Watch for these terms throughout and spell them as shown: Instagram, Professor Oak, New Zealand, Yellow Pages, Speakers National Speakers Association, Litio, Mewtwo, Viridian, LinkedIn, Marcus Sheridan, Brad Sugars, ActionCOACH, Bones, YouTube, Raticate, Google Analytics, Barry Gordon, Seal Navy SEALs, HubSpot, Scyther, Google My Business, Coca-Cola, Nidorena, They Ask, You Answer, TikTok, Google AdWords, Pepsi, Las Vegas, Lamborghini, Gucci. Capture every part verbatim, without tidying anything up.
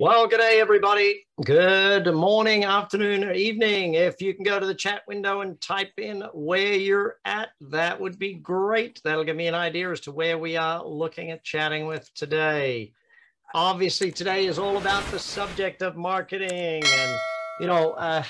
Well, good day, everybody. Good morning, afternoon, or evening. If you can go to the chat window and type in where you're at, that would be great. That'll give me an idea as to where we are looking at chatting with today. Obviously, today is all about the subject of marketing. And, you know, uh,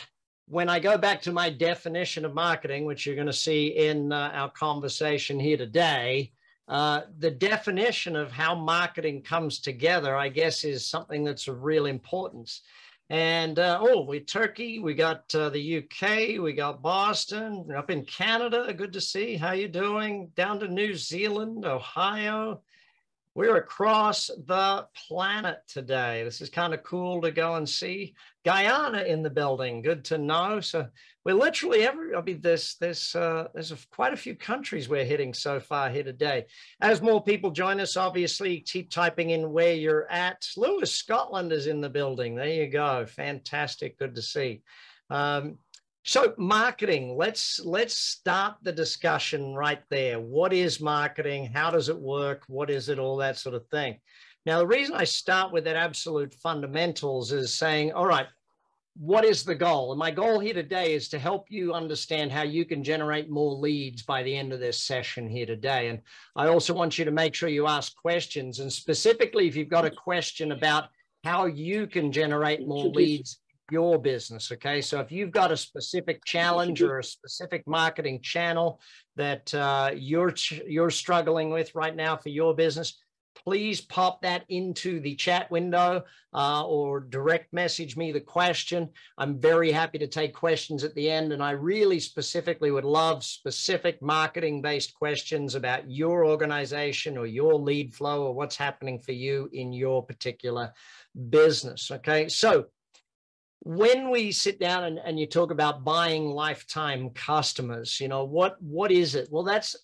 when I go back to my definition of marketing, which you're going to see in uh, our conversation here today, Uh, the definition of how marketing comes together, I guess, is something that's of real importance. And, uh, oh, we're Turkey, we got uh, the U K, we got Boston, up in Canada, good to see, how you doing? Down to New Zealand, Ohio. We're across the planet today. This is kind of cool to go and see. Guyana in the building, good to know. So we're literally every, I mean, there's, there's, uh, there's a, quite a few countries we're hitting so far here today. As more people join us, obviously, keep typing in where you're at. Lewis, Scotland is in the building. There you go. Fantastic, good to see. Um, so marketing, let's let's start the discussion right there. What is marketing? How does it work? What is it? All that sort of thing. Now, the reason I start with that absolute fundamentals is saying, all right, what is the goal? And my goal here today is to help you understand how you can generate more leads by the end of this session here today. And I also want you to make sure you ask questions. And specifically, if you've got a question about how you can generate more leads your business, okay? So if you've got a specific challenge or a specific marketing channel that uh, you're ch you're struggling with right now for your business, please pop that into the chat window uh, or direct message me the question. I'm very happy to take questions at the end, and I really specifically would love specific marketing-based questions about your organization or your lead flow or what's happening for you in your particular business, okay? So when we sit down and, and you talk about buying lifetime customers, you know, what, what is it? Well, that's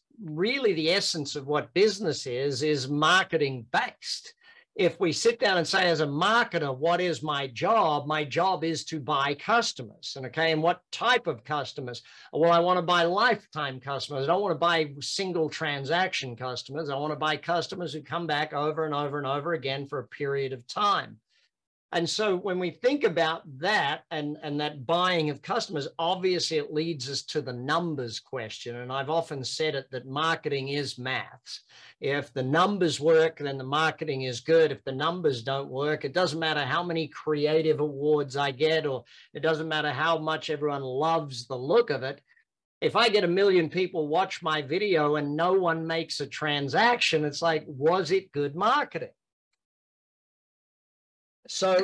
really the essence of what business is, is marketing based. If we sit down and say, as a marketer, what is my job? My job is to buy customers. And okay, and what type of customers? Well, I want to buy lifetime customers. I don't want to buy single transaction customers. I want to buy customers who come back over and over and over again for a period of time. And so when we think about that and, and that buying of customers, obviously it leads us to the numbers question. And I've often said it that marketing is maths. If the numbers work, then the marketing is good. If the numbers don't work, it doesn't matter how many creative awards I get, or it doesn't matter how much everyone loves the look of it. If I get a million people watch my video and no one makes a transaction, it's like, was it good marketing? So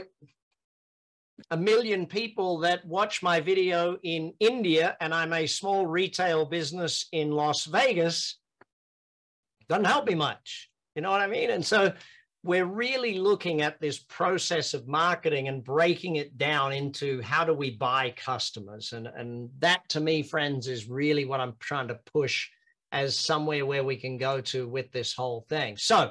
a million people that watch my video in India, and I'm a small retail business in Las Vegas, doesn't help me much. You know what I mean? And so we're really looking at this process of marketing and breaking it down into how do we buy customers? And, and that to me, friends, is really what I'm trying to push as somewhere where we can go to with this whole thing. So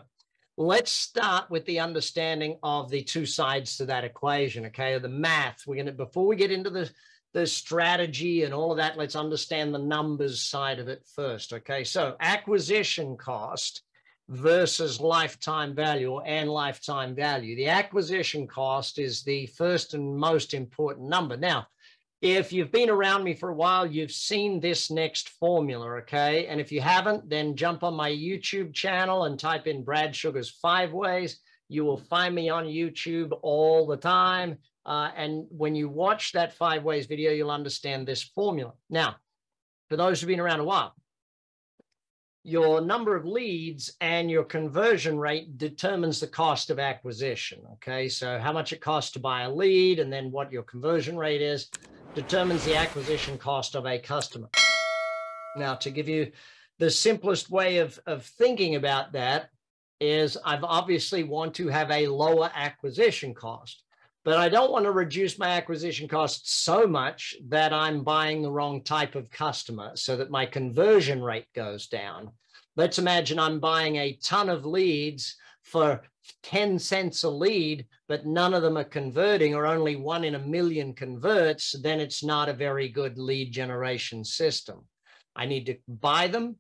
let's start with the understanding of the two sides to that equation, okay? The math, we're going to, before we get into the, the strategy and all of that, let's understand the numbers side of it first, okay? So acquisition cost versus lifetime value or and lifetime value. The acquisition cost is the first and most important number. Now, if you've been around me for a while, you've seen this next formula, okay? And if you haven't, then jump on my YouTube channel and type in Brad Sugars Five Ways. You will find me on YouTube all the time. Uh, and when you watch that Five Ways video, you'll understand this formula. Now, for those who've been around a while, your number of leads and your conversion rate determines the cost of acquisition, okay? So how much it costs to buy a lead and then what your conversion rate is determines the acquisition cost of a customer. Now, to give you the simplest way of, of thinking about that is I've obviously want to have a lower acquisition cost, but I don't want to reduce my acquisition cost so much that I'm buying the wrong type of customer so that my conversion rate goes down. Let's imagine I'm buying a ton of leads for ten cents a lead, but none of them are converting or only one in a million converts, then it's not a very good lead generation system. I need to buy them,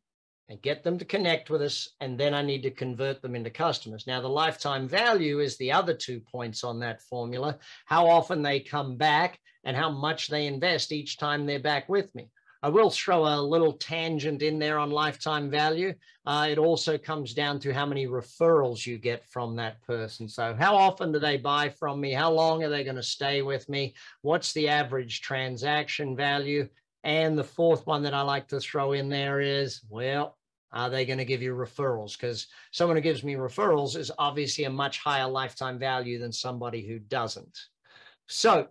and get them to connect with us, and then I need to convert them into customers. Now, the lifetime value is the other two points on that formula, how often they come back and how much they invest each time they're back with me. I will throw a little tangent in there on lifetime value. Uh, it also comes down to how many referrals you get from that person. So how often do they buy from me? How long are they going to stay with me? What's the average transaction value? And the fourth one that I like to throw in there is, well, are they going to give you referrals? Because someone who gives me referrals is obviously a much higher lifetime value than somebody who doesn't. So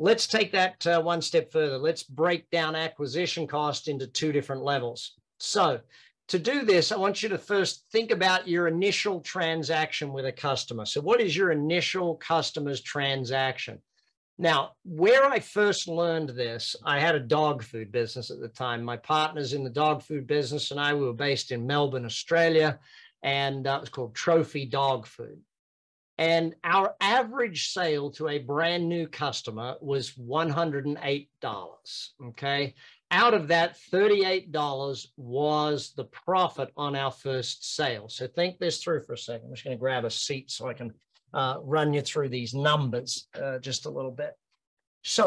let's take that uh, one step further. Let's break down acquisition cost into two different levels. So to do this, I want you to first think about your initial transaction with a customer. So what is your initial customer's transaction? Now, where I first learned this, I had a dog food business at the time. My partner's in the dog food business and I we were based in Melbourne, Australia, and uh, it was called Trophy Dog Food. And our average sale to a brand new customer was one hundred eight dollars, okay? Out of that, thirty-eight dollars was the profit on our first sale. So think this through for a second. I'm just gonna grab a seat so I can Uh, run you through these numbers uh, just a little bit. So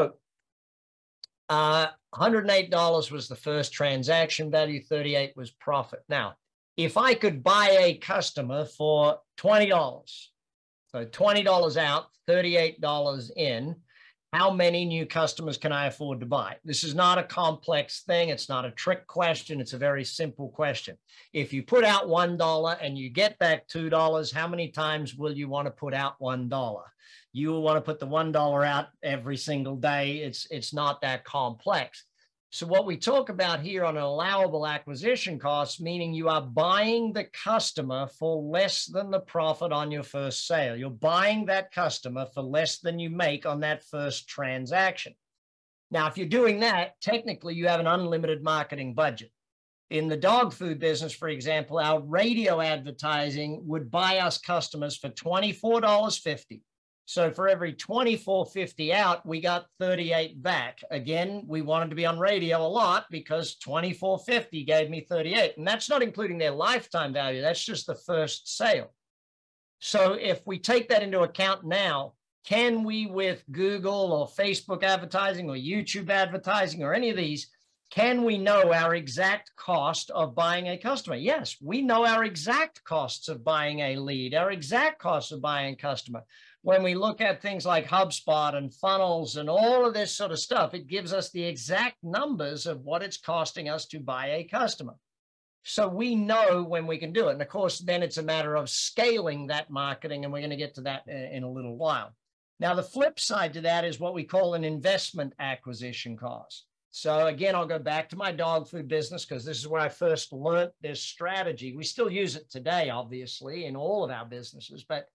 uh, one hundred eight dollars was the first transaction value, thirty-eight dollars was profit. Now, if I could buy a customer for twenty dollars, so twenty dollars out, thirty-eight dollars in, how many new customers can I afford to buy? This is not a complex thing. It's not a trick question. It's a very simple question. If you put out one dollar and you get back two dollars, how many times will you want to put out one dollar? You will want to put the one dollar out every single day. It's, it's not that complex. So what we talk about here on an allowable acquisition cost, meaning you are buying the customer for less than the profit on your first sale. You're buying that customer for less than you make on that first transaction. Now, if you're doing that, technically you have an unlimited marketing budget. In the dog food business, for example, our radio advertising would buy us customers for twenty-four dollars fifty. So for every twenty-four fifty out, we got thirty-eight back. Again, we wanted to be on radio a lot because twenty-four fifty gave me thirty-eight. And that's not including their lifetime value. That's just the first sale. So if we take that into account now, can we with Google or Facebook advertising or YouTube advertising or any of these, can we know our exact cost of buying a customer? Yes, we know our exact costs of buying a lead, our exact costs of buying a customer. When we look at things like HubSpot and funnels and all of this sort of stuff, it gives us the exact numbers of what it's costing us to buy a customer. So we know when we can do it. And of course, then it's a matter of scaling that marketing, and we're going to get to that in a little while. Now, the flip side to that is what we call an investment acquisition cost. So again, I'll go back to my dog food business because this is where I first learned this strategy. We still use it today, obviously, in all of our businesses, but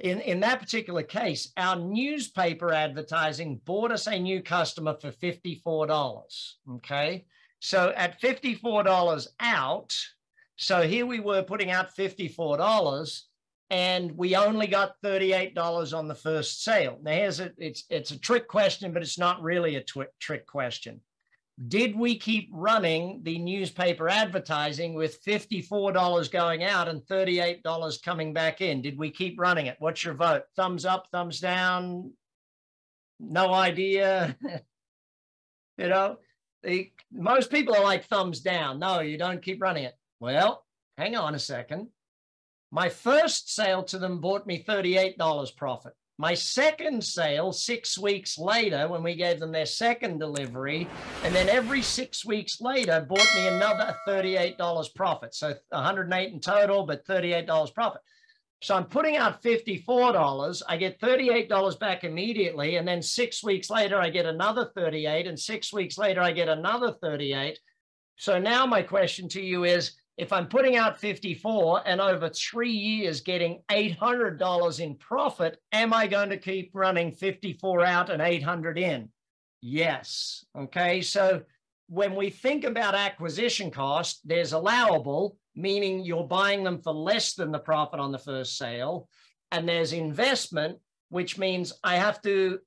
In, in that particular case, our newspaper advertising bought us a new customer for fifty-four dollars, okay? So at fifty-four dollars out, so here we were putting out fifty-four dollars and we only got thirty-eight dollars on the first sale. Now here's a, it's, it's a trick question, but it's not really a trick question. Did we keep running the newspaper advertising with fifty-four dollars going out and thirty-eight dollars coming back in? Did we keep running it? What's your vote? Thumbs up, thumbs down? No idea. You know, the, most people are like thumbs down. No, you don't keep running it. Well, hang on a second. My first sale to them bought me thirty-eight dollars profit. My second sale, six weeks later, when we gave them their second delivery, and then every six weeks later, bought me another thirty-eight dollars profit. So one hundred eight in total, but thirty-eight dollars profit. So I'm putting out fifty-four dollars, I get thirty-eight dollars back immediately, and then six weeks later, I get another thirty-eight, and six weeks later, I get another thirty-eight. So now my question to you is, if I'm putting out fifty-four and over three years getting eight hundred dollars in profit, am I going to keep running fifty-four out and eight hundred in? Yes, okay? So when we think about acquisition cost, there's allowable, meaning you're buying them for less than the profit on the first sale, and there's investment, which means I have to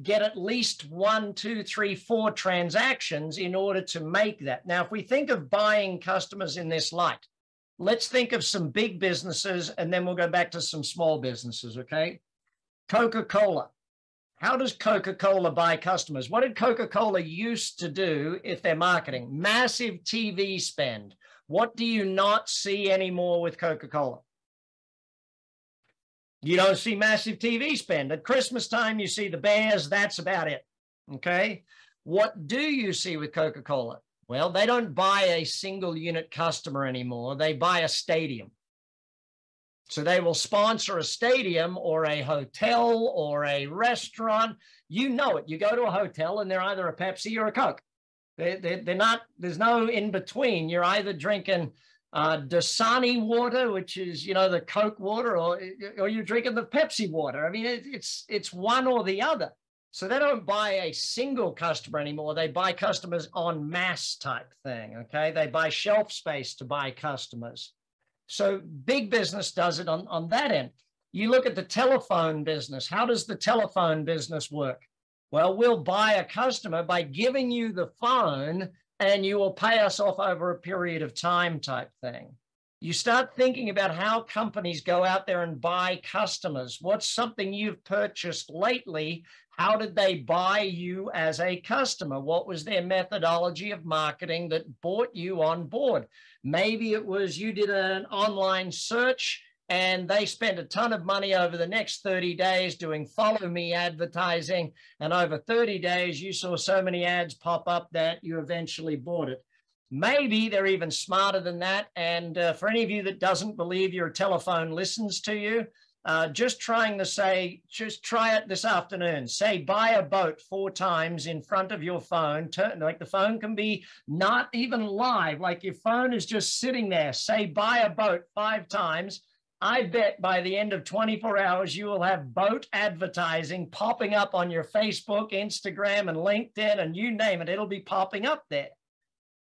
get at least one, two, three, four transactions in order to make that. Now, if we think of buying customers in this light, let's think of some big businesses, and then we'll go back to some small businesses, okay? Coca-Cola. How does Coca-Cola buy customers? What did Coca-Cola used to do if they're marketing? Massive T V spend. What do you not see anymore with Coca-Cola? You don't see massive T V spend. At Christmas time, you see the bears. That's about it, okay? What do you see with Coca-Cola? Well, they don't buy a single unit customer anymore. They buy a stadium. So they will sponsor a stadium or a hotel or a restaurant. You know it. You go to a hotel and they're either a Pepsi or a Coke. They, they, they're not, there's no in between. You're either drinking uh, Dasani water, which is, you know, the Coke water, or, or you're drinking the Pepsi water. I mean, it, it's, it's one or the other. So they don't buy a single customer anymore. They buy customers en masse type thing, okay? They buy shelf space to buy customers. So big business does it on, on that end. You look at the telephone business. How does the telephone business work? Well, we'll buy a customer by giving you the phone and you will pay us off over a period of time type thing. You start thinking about how companies go out there and buy customers. What's something you've purchased lately? How did they buy you as a customer? What was their methodology of marketing that brought you on board? Maybe it was you did an online search and they spent a ton of money over the next thirty days doing follow me advertising. And over thirty days, you saw so many ads pop up that you eventually bought it. Maybe they're even smarter than that. And uh, for any of you that doesn't believe your telephone listens to you, Uh, just trying to say, just try it this afternoon. Say, buy a boat four times in front of your phone. Turn, like the phone can be not even live. Like your phone is just sitting there. Say, buy a boat five times. I bet by the end of twenty-four hours, you will have boat advertising popping up on your Facebook, Instagram, and LinkedIn, and you name it. It'll be popping up there.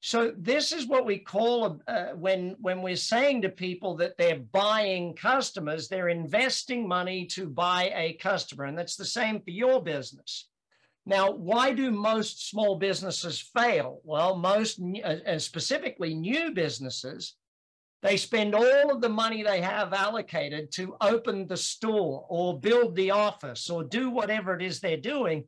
So this is what we call, uh, when, when we're saying to people that they're buying customers, they're investing money to buy a customer. And that's the same for your business. Now, why do most small businesses fail? Well, most, uh, specifically new businesses, they spend all of the money they have allocated to open the store or build the office or do whatever it is they're doing.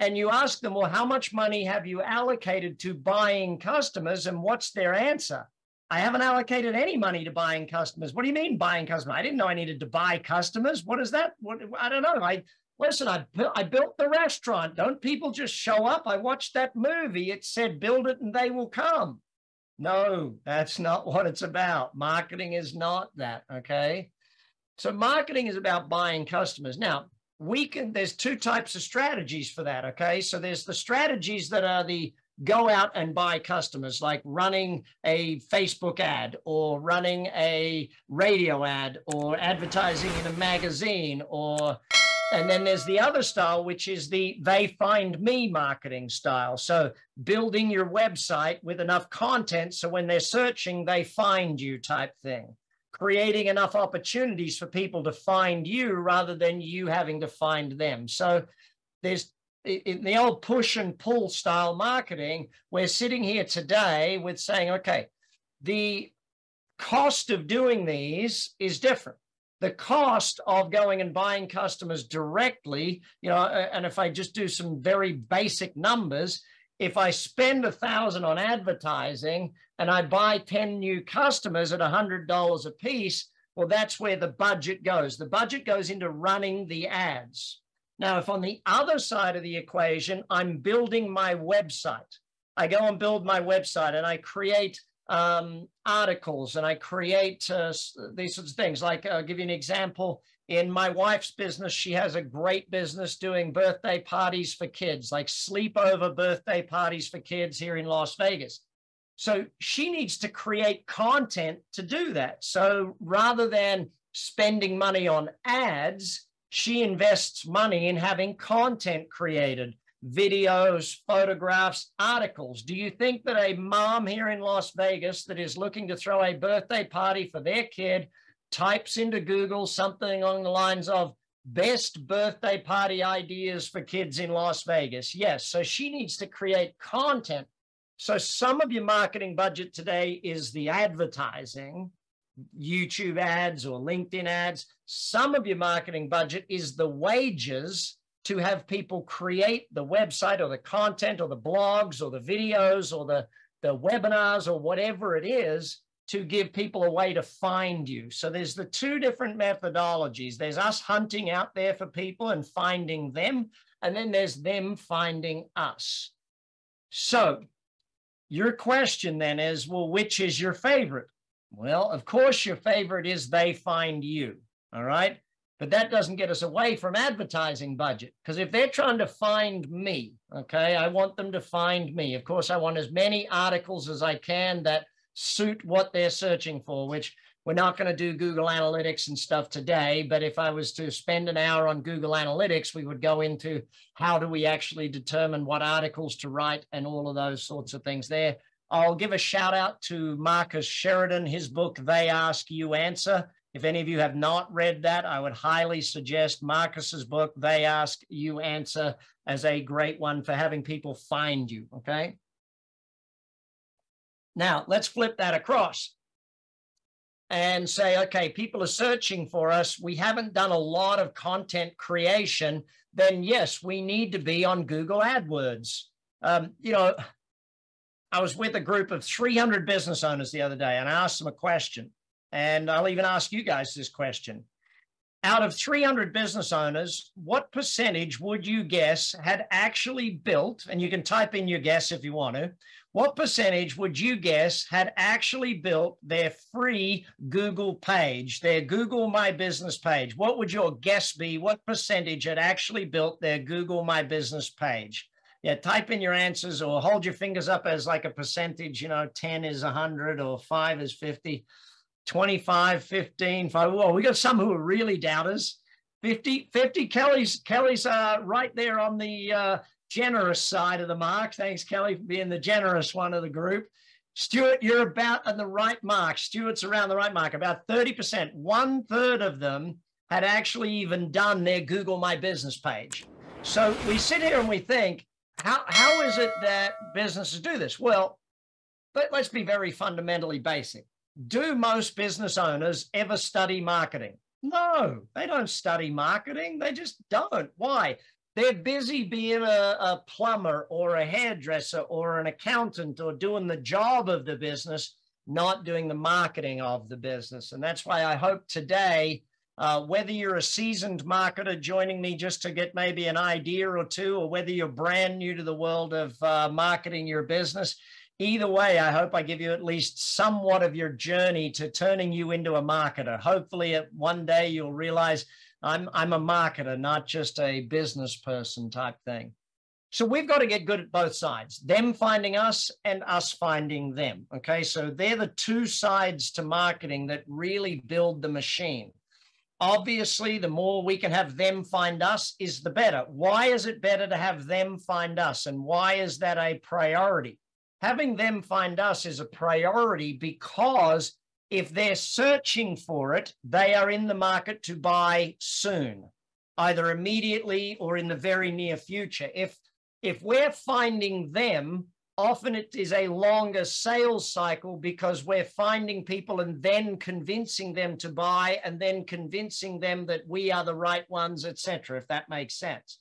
And you ask them, well, how much money have you allocated to buying customers? And what's their answer? I haven't allocated any money to buying customers. What do you mean buying customers? I didn't know I needed to buy customers. What is that? What, I don't know. I Listen, I, I built the restaurant. Don't people just show up? I watched that movie. It said, build it and they will come. No, that's not what it's about. Marketing is not that, okay? So marketing is about buying customers. Now, we can, there's two types of strategies for that, okay? So there's the strategies that are the go out and buy customers, like running a Facebook ad or running a radio ad or advertising in a magazine or, and then there's the other style, which is the they find me marketing style. So building your website with enough content so when they're searching, they find you type thing. Creating enough opportunities for people to find you rather than you having to find them. So there's, in the old push and pull style marketing, we're sitting here today with saying, okay, the cost of doing these is different. The cost of going and buying customers directly, you know, and if I just do some very basic numbers, if I spend one thousand dollars on advertising and I buy ten new customers at one hundred dollars a piece, well, that's where the budget goes. The budget goes into running the ads. Now, if on the other side of the equation, I'm building my website, I go and build my website and I create um, articles and I create uh, these sorts of things. Like I'll give you an example. In my wife's business, she has a great business doing birthday parties for kids, like sleepover birthday parties for kids here in Las Vegas. So she needs to create content to do that. So rather than spending money on ads, she invests money in having content created, videos, photographs, articles. Do you think that a mom here in Las Vegas that is looking to throw a birthday party for their kid types into Google something along the lines of Best birthday party ideas for kids in Las Vegas. Yes, so she needs to create content. So some of your marketing budget today is the advertising, YouTube ads or LinkedIn ads. Some of your marketing budget is the wages to have people create the website or the content or the blogs or the videos or the, the webinars or whatever it is, to give people a way to find you. So there's the two different methodologies. There's us hunting out there for people and finding them, and then there's them finding us. So your question then is, well, which is your favorite? Well, of course, your favorite is they find you, all right? But that doesn't get us away from advertising budget, because if they're trying to find me, okay, I want them to find me. Of course, I want as many articles as I can that suit what they're searching for, which we're not going to do Google Analytics and stuff today. But if I was to spend an hour on Google Analytics, we would go into how do we actually determine what articles to write and all of those sorts of things there. I'll give a shout out to Marcus Sheridan, his book, They Ask, You Answer. If any of you have not read that, I would highly suggest Marcus's book, They Ask, You Answer, as a great one for having people find you, okay? Now, let's flip that across and say, okay, people are searching for us. We haven't done a lot of content creation. Then, yes, we need to be on Google AdWords. Um, you know, I was with a group of three hundred business owners the other day, and I asked them a question. And I'll even ask you guys this question. Out of three hundred business owners, what percentage would you guess had actually built, and you can type in your guess if you want to, what percentage would you guess had actually built their free Google page, their Google My Business page? What would your guess be? What percentage had actually built their Google My Business page? Yeah, type in your answers or hold your fingers up as like a percentage, you know, ten is one hundred or five is fifty. twenty-five, fifteen, five. Well, we got some who are really doubters. fifty, fifty. Kelly's, Kelly's uh, right there on the uh, generous side of the mark. Thanks, Kelly, for being the generous one of the group. Stuart, you're about on the right mark. Stuart's around the right mark, about thirty percent. One third of them had actually even done their Google My Business page. So we sit here and we think, how, how is it that businesses do this? Well, but let's be very fundamentally basic. Do most business owners ever study marketing? No, they don't study marketing. They just don't. Why? They're busy being a, a plumber or a hairdresser or an accountant or doing the job of the business, not doing the marketing of the business. And that's why I hope today, uh, whether you're a seasoned marketer joining me just to get maybe an idea or two, or whether you're brand new to the world of uh, marketing your business, either way, I hope I give you at least somewhat of your journey to turning you into a marketer. Hopefully, one day you'll realize I'm, I'm a marketer, not just a business person type thing. So we've got to get good at both sides, them finding us and us finding them. Okay, so they're the two sides to marketing that really build the machine. Obviously, the more we can have them find us is the better. Why is it better to have them find us, and why is that a priority? Having them find us is a priority because if they're searching for it, they are in the market to buy soon, either immediately or in the very near future. If, if we're finding them, often it is a longer sales cycle because we're finding people and then convincing them to buy and then convincing them that we are the right ones, et cetera, if that makes sense.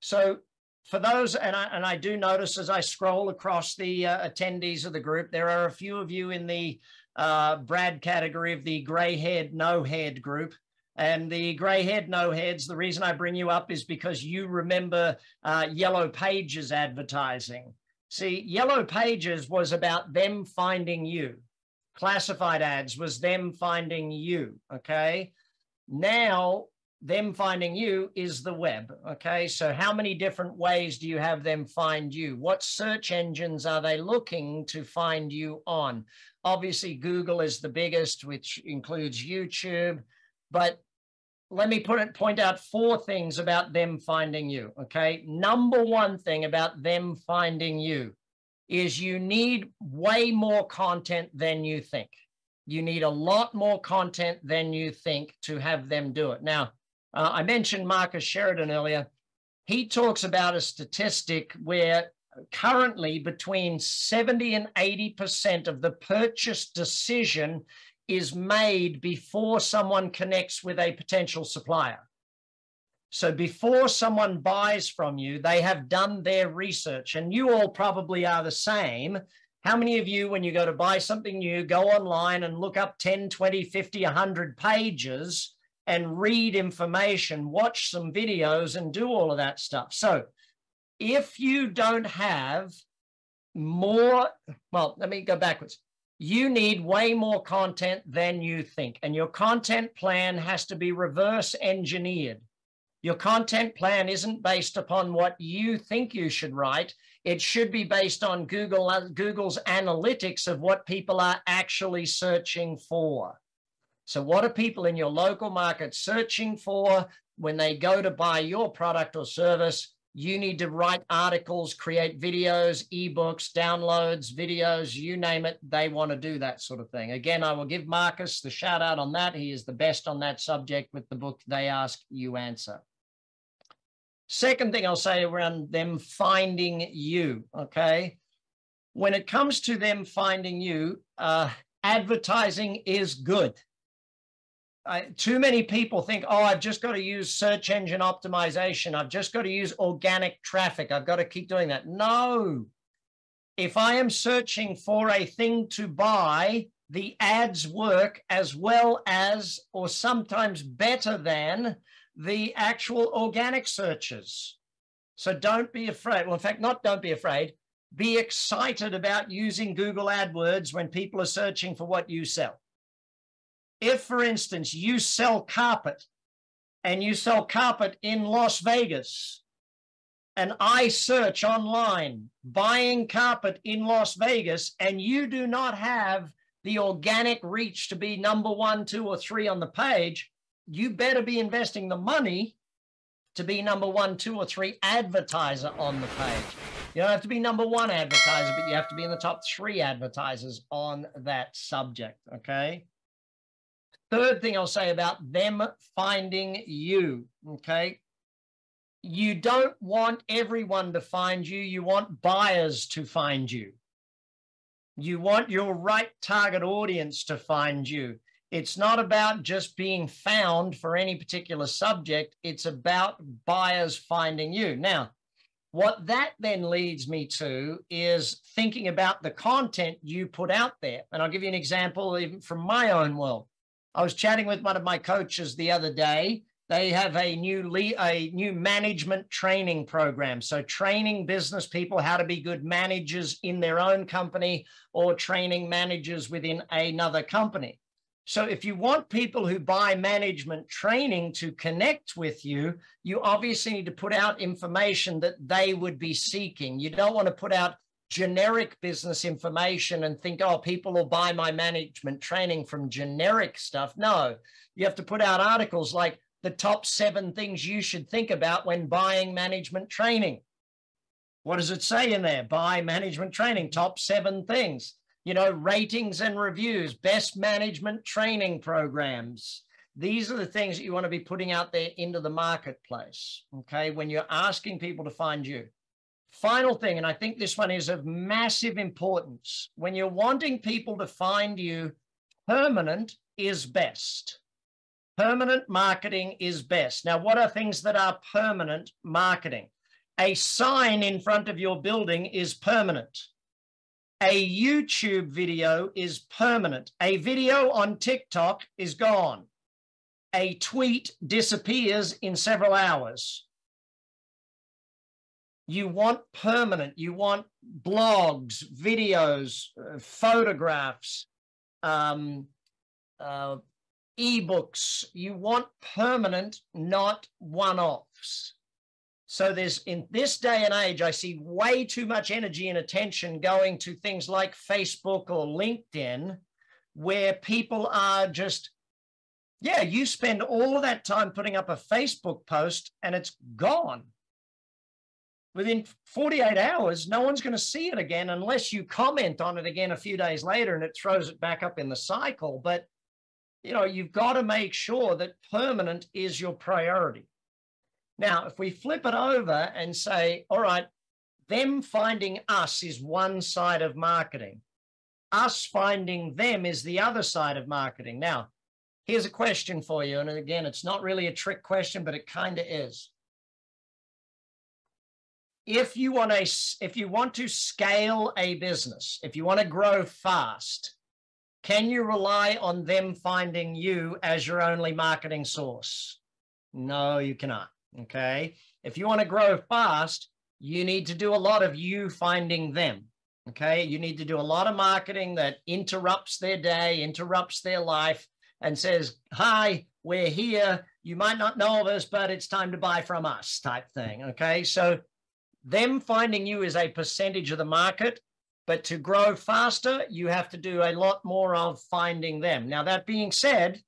So for those, and I, and I do notice as I scroll across the uh, attendees of the group, there are a few of you in the uh, Brad category of the gray-haired, no-haired group. And the gray-haired, no-heads, the reason I bring you up is because you remember uh, Yellow Pages advertising. See, Yellow Pages was about them finding you. Classified ads was them finding you, okay? Now, them finding you is the web, okay? So how many different ways do you have them find you? What search engines are they looking to find you on? Obviously, Google is the biggest, which includes YouTube, but let me put it, point out four things about them finding you, okay? Number one thing about them finding you is you need way more content than you think. You need a lot more content than you think to have them do it. Now, Uh, I mentioned Marcus Sheridan earlier. He talks about a statistic where currently between seventy and eighty percent of the purchase decision is made before someone connects with a potential supplier. So before someone buys from you, they have done their research, and you all probably are the same. How many of you, when you go to buy something new, go online and look up ten, twenty, fifty, a hundred pages and read information, watch some videos, and do all of that stuff? So if you don't have more, well, let me go backwards. You need way more content than you think, and your content plan has to be reverse engineered. Your content plan isn't based upon what you think you should write. It should be based on Google, uh, Google's analytics of what people are actually searching for. So what are people in your local market searching for when they go to buy your product or service? You need to write articles, create videos, ebooks, downloads, videos, you name it. They want to do that sort of thing. Again, I will give Marcus the shout out on that. He is the best on that subject with the book, They Ask, You Answer. Second thing I'll say around them finding you, okay? When it comes to them finding you, uh, advertising is good. Uh, too many people think, oh, I've just got to use search engine optimization. I've just got to use organic traffic. I've got to keep doing that. No. If I am searching for a thing to buy, the ads work as well as, or sometimes better than, the actual organic searches. So don't be afraid. Well, in fact, not don't be afraid. Be excited about using Google AdWords when people are searching for what you sell. If, for instance, you sell carpet and you sell carpet in Las Vegas, and I search online buying carpet in Las Vegas, and you do not have the organic reach to be number one, two, or three on the page, you better be investing the money to be number one, two, or three advertiser on the page. You don't have to be number one advertiser, but you have to be in the top three advertisers on that subject, okay? Third thing I'll say about them finding you, okay? You don't want everyone to find you. You want buyers to find you. You want your right target audience to find you. It's not about just being found for any particular subject. It's about buyers finding you. Now, what that then leads me to is thinking about the content you put out there. And I'll give you an example even from my own world. I was chatting with one of my coaches the other day. They have a new le a new management training program. So training business people how to be good managers in their own company or training managers within another company. So if you want people who buy management training to connect with you, you obviously need to put out information that they would be seeking. You don't want to put out generic business information and think, oh, people will buy my management training from generic stuff. No, you have to put out articles like the top seven things you should think about when buying management training. What does it say in there? Buy management training, top seven things. You know, ratings and reviews, best management training programs. These are the things that you want to be putting out there into the marketplace, okay, when you're asking people to find you. Final thing, and I think this one is of massive importance. When you're wanting people to find you, permanent is best. Permanent marketing is best. Now, what are things that are permanent marketing? A sign in front of your building is permanent. A YouTube video is permanent. A video on TikTok is gone. A tweet disappears in several hours. You want permanent, you want blogs, videos, uh, photographs, um, uh, ebooks. You want permanent, not one-offs. So there's, in this day and age, I see way too much energy and attention going to things like Facebook or LinkedIn, where people are just, yeah, you spend all of that time putting up a Facebook post and it's gone. Within forty-eight hours, no one's going to see it again unless you comment on it again a few days later and it throws it back up in the cycle. But you know, you've got to make sure that permanent is your priority. Now, if we flip it over and say, all right, them finding us is one side of marketing. Us finding them is the other side of marketing. Now, here's a question for you. And again, it's not really a trick question, but it kind of is. If you want a, if you want to scale a business, if you want to grow fast, can you rely on them finding you as your only marketing source? No, you cannot, okay? If you want to grow fast, you need to do a lot of you finding them, okay? You need to do a lot of marketing that interrupts their day, interrupts their life, and says, hi, we're here. You might not know of us, but it's time to buy from us type thing, okay? So them finding you is a percentage of the market, but to grow faster, you have to do a lot more of finding them. Now, that being said,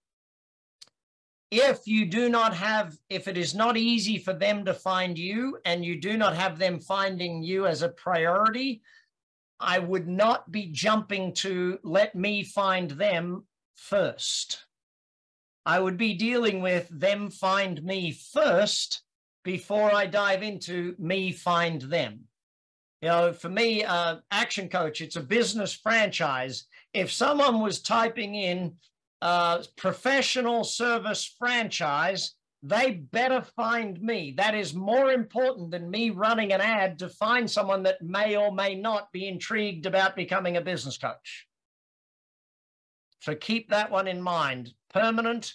if you do not have, if it is not easy for them to find you and you do not have them finding you as a priority, I would not be jumping to let me find them first. I would be dealing with them find me first before I dive into me find them. You know, for me, uh, ActionCOACH, it's a business franchise. If someone was typing in uh, professional service franchise, they better find me. That is more important than me running an ad to find someone that may or may not be intrigued about becoming a business coach. So keep that one in mind. Permanent,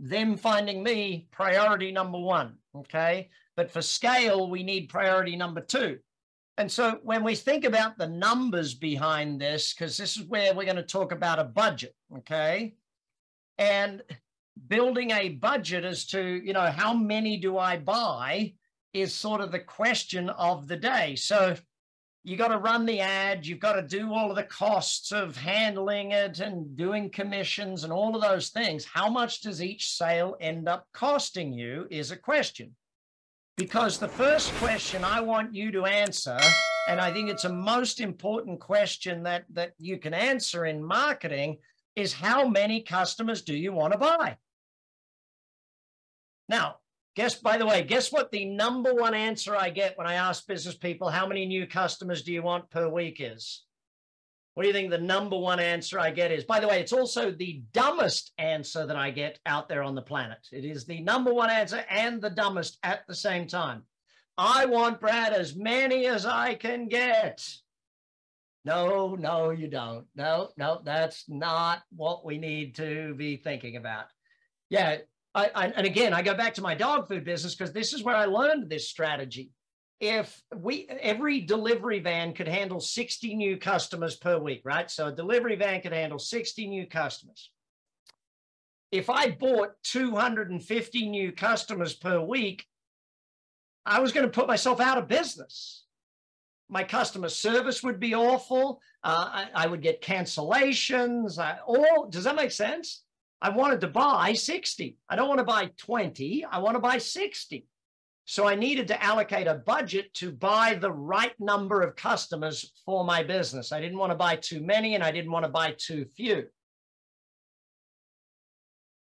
them finding me, priority number one, okay? But for scale, we need priority number two. And so when we think about the numbers behind this, because this is where we're going to talk about a budget, okay? And building a budget as to, you know, how many do I buy is sort of the question of the day. So you got to run the ad, you've got to do all of the costs of handling it and doing commissions and all of those things. How much does each sale end up costing you is a question. Because the first question I want you to answer, and I think it's a most important question that, that you can answer in marketing, is how many customers do you want to buy? Now, guess, by the way, guess what the number one answer I get when I ask business people, how many new customers do you want per week is? What do you think the number one answer I get is? By the way, it's also the dumbest answer that I get out there on the planet. It is the number one answer and the dumbest at the same time. I want, Brad, as many as I can get. No, no, you don't. No, no, that's not what we need to be thinking about. Yeah, I, I, and again, I go back to my dog food business because this is where I learned this strategy. If we, every delivery van could handle sixty new customers per week, right? So a delivery van could handle sixty new customers. If I bought two hundred fifty new customers per week, I was going to put myself out of business. My customer service would be awful. Uh, I, I would get cancellations. I, all, does that make sense? I wanted to buy sixty. I don't want to buy twenty. I want to buy sixty. So I needed to allocate a budget to buy the right number of customers for my business. I didn't want to buy too many and I didn't want to buy too few.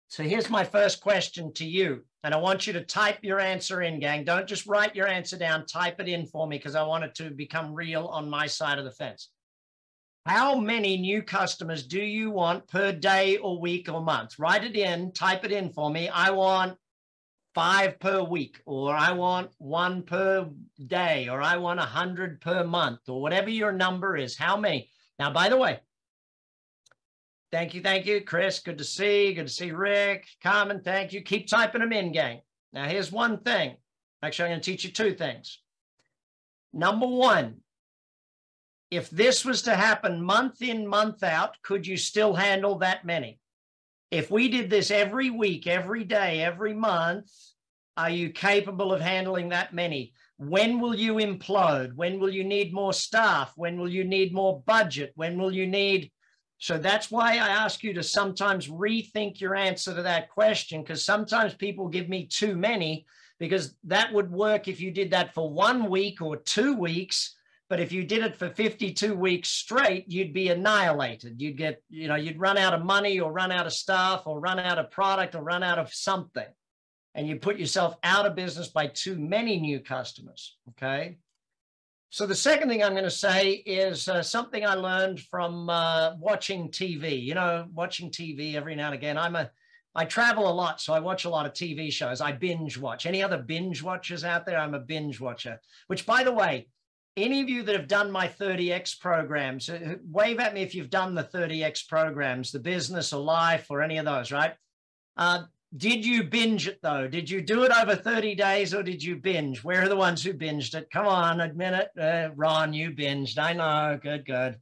So here's my first question to you. And I want you to type your answer in, gang. Don't just write your answer down. Type it in for me because I want it to become real on my side of the fence. How many new customers do you want per day or week or month? Write it in. Type it in for me. I want five per week, or I want one per day, or I want one hundred per month, or whatever your number is. How many? Now, by the way, thank you, thank you, Chris. Good to see you. Good to see Rick. Carmen, thank you. Keep typing them in, gang. Now, here's one thing. Actually, I'm going to teach you two things. Number one, if this was to happen month in, month out, could you still handle that many? If we did this every week, every day, every month, are you capable of handling that many? When will you implode? When will you need more staff? When will you need more budget? When will you need... So that's why I ask you to sometimes rethink your answer to that question, because sometimes people give me too many, because that would work if you did that for one week or two weeks, But if you did it for fifty-two weeks straight, you'd be annihilated. You'd get, you know, you'd run out of money or run out of staff or run out of product or run out of something. And you put yourself out of business by too many new customers, okay? So the second thing I'm going to say is uh, something I learned from uh, watching T V. You know, watching T V every now and again. I'm a, I travel a lot, so I watch a lot of T V shows. I binge watch. Any other binge watchers out there? I'm a binge watcher, which, by the way, any of you that have done my thirty X programs, wave at me if you've done the thirty X programs, the business or life or any of those, right? Uh, did you binge it, though? Did you do it over thirty days or did you binge? Where are the ones who binged it? Come on, admit it. Uh, Ron, you binged. I know. Good, good.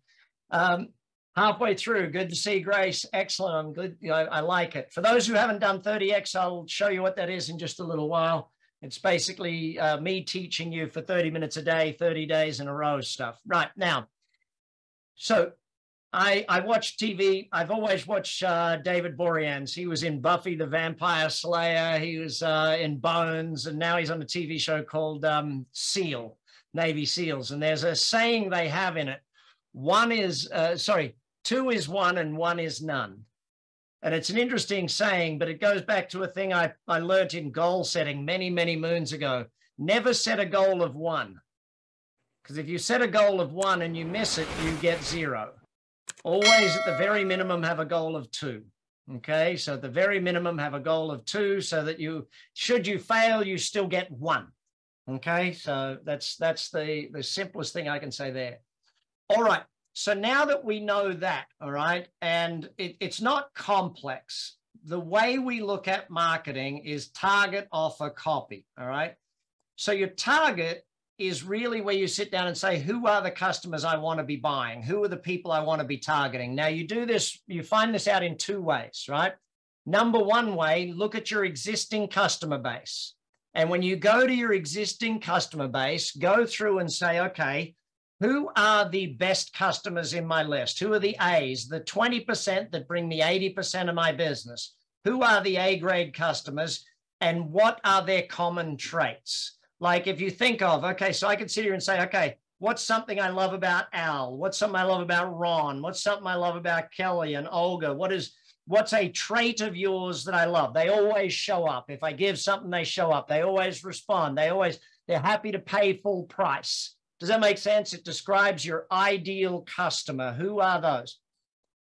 Um, halfway through. Good to see, Grace. Excellent. I'm good. You know, I like it. For those who haven't done thirty X, I'll show you what that is in just a little while. It's basically uh, me teaching you for thirty minutes a day, thirty days in a row stuff. Right now, so I, I watch T V. I've always watched uh, David Boreanaz. He was in Buffy the Vampire Slayer. He was uh, in Bones. And now he's on a T V show called um, Seal, Navy SEALs. And there's a saying they have in it. One is, uh, sorry, two is one and one is none. And it's an interesting saying, but it goes back to a thing I, I learned in goal setting many, many moons ago. Never set a goal of one. Because if you set a goal of one and you miss it, you get zero. Always at the very minimum have a goal of two, okay? So at the very minimum have a goal of two so that you, should you fail, you still get one, okay? So that's that's the, the simplest thing I can say there. All right, so now that we know that, all right, and it, it's not complex. The way we look at marketing is target, offer, copy, all right? So your target is really where you sit down and say, who are the customers I want to be buying? Who are the people I want to be targeting? Now you do this, you find this out in two ways, right? Number one way, look at your existing customer base. And when you go to your existing customer base, go through and say, okay, who are the best customers in my list? Who are the A's, the twenty percent that bring me eighty percent of my business? Who are the A-grade customers? And what are their common traits? Like if you think of, okay, so I could sit here and say, okay, what's something I love about Al? What's something I love about Ron? What's something I love about Kelly and Olga? What is, what's a trait of yours that I love? They always show up. If I give something, they show up. They always respond. They always, they're happy to pay full price. Does that make sense? It describes your ideal customer. Who are those?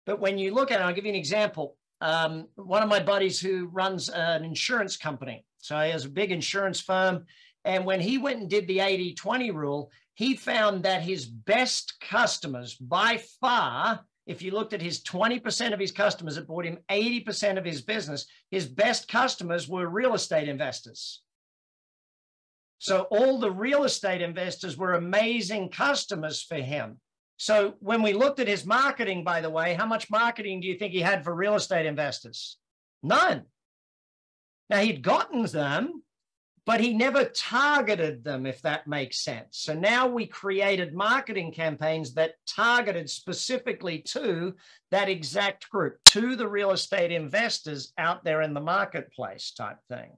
But when you look at it, I'll give you an example. Um, one of my buddies who runs an insurance company. So he has a big insurance firm. And when he went and did the eighty twenty rule, he found that his best customers by far, if you looked at his twenty percent of his customers that bought him eighty percent of his business, his best customers were real estate investors. So all the real estate investors were amazing customers for him. So when we looked at his marketing, by the way, how much marketing do you think he had for real estate investors? None. Now he'd gotten them, but he never targeted them, if that makes sense. So now we created marketing campaigns that targeted specifically to that exact group, to the real estate investors out there in the marketplace type thing.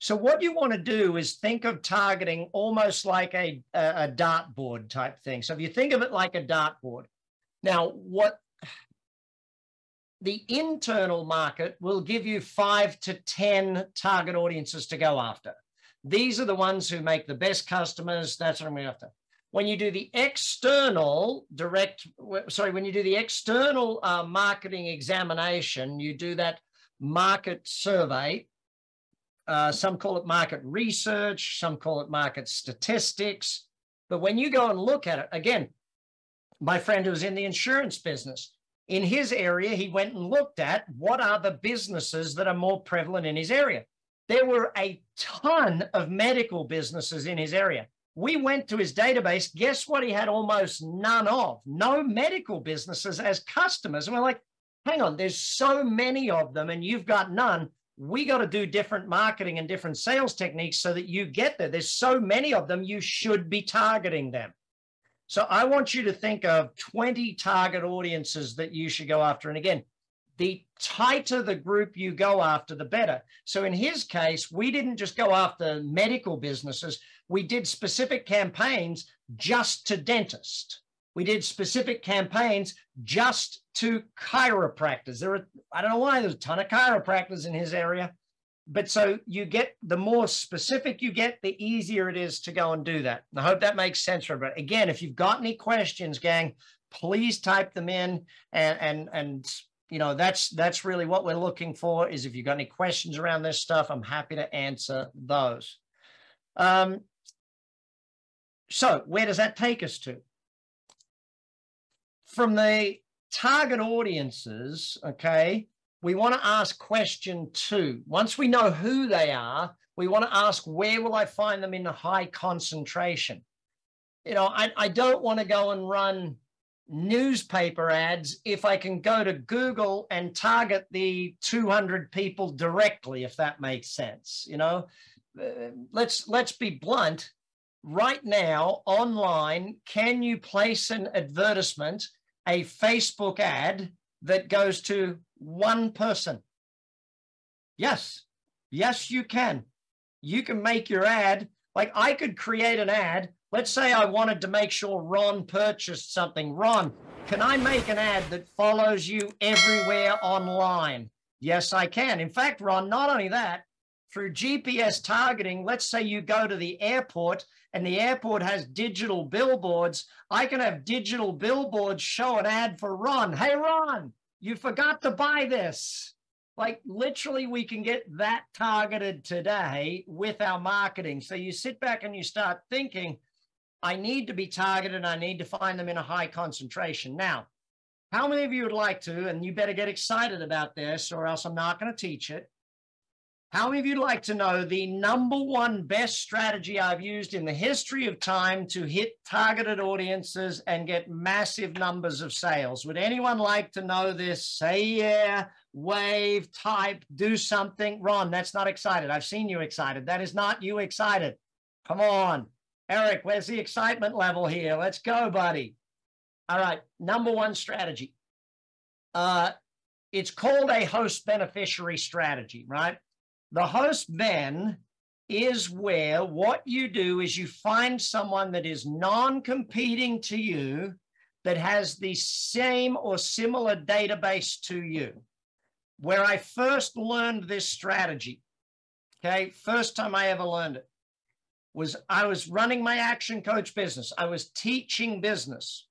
So what you want to do is think of targeting almost like a, a dartboard type thing. So if you think of it like a dartboard, now what the internal market will give you five to ten target audiences to go after. These are the ones who make the best customers. That's what I'm going after. When you do the external direct, sorry, when you do the external uh, marketing examination, you do that market survey. Uh, some call it market research. Some call it market statistics. But when you go and look at it, again, my friend who's in the insurance business, in his area, he went and looked at what are the businesses that are more prevalent in his area. There were a ton of medical businesses in his area. We went to his database. Guess what? He had almost none of, no medical businesses as customers. And we're like, hang on, there's so many of them and you've got none. We got to do different marketing and different sales techniques so that you get there. There's so many of them, you should be targeting them. So I want you to think of twenty target audiences that you should go after. And again, the tighter the group you go after, the better. So in his case, we didn't just go after medical businesses. We did specific campaigns just to dentists. We did specific campaigns just to chiropractors. There are, I don't know why there's a ton of chiropractors in his area, but so you get, the more specific you get, the easier it is to go and do that. And I hope that makes sense for everybody. Again, if you've got any questions, gang, please type them in, and, and, and you know, that's, that's really what we're looking for, is if you've got any questions around this stuff, I'm happy to answer those. Um, so where does that take us to? From the target audiences, okay, we want to ask question two. Once we know who they are, we want to ask, where will I find them in a high concentration? You know, I, I don't want to go and run newspaper ads if I can go to Google and target the two hundred people directly, if that makes sense. You know, uh, let's, let's be blunt. Right now, online, can you place an advertisement, a Facebook ad that goes to one person? Yes. Yes, you can. You can make your ad. Like, I could create an ad. Let's say I wanted to make sure Ron purchased something. Ron, can I make an ad that follows you everywhere online? Yes, I can. In fact, Ron, not only that, through G P S targeting, let's say you go to the airport and the airport has digital billboards. I can have digital billboards show an ad for Ron. Hey, Ron, you forgot to buy this. Like, literally, we can get that targeted today with our marketing. So you sit back and you start thinking, I need to be targeted. I need to find them in a high concentration. Now, how many of you would like to, and you better get excited about this or else I'm not going to teach it. How many of you would like to know the number one best strategy I've used in the history of time to hit targeted audiences and get massive numbers of sales? Would anyone like to know this? Say yeah, wave, type, do something. Ron, that's not excited. I've seen you excited. That is not you excited. Come on. Eric, where's the excitement level here? Let's go, buddy. All right, number one strategy. Uh, it's called a host beneficiary strategy, right? The host ben is where what you do is you find someone that is non-competing to you, that has the same or similar database to you. Where I first learned this strategy, okay, first time I ever learned it, was I was running my Action Coach business. I was teaching business.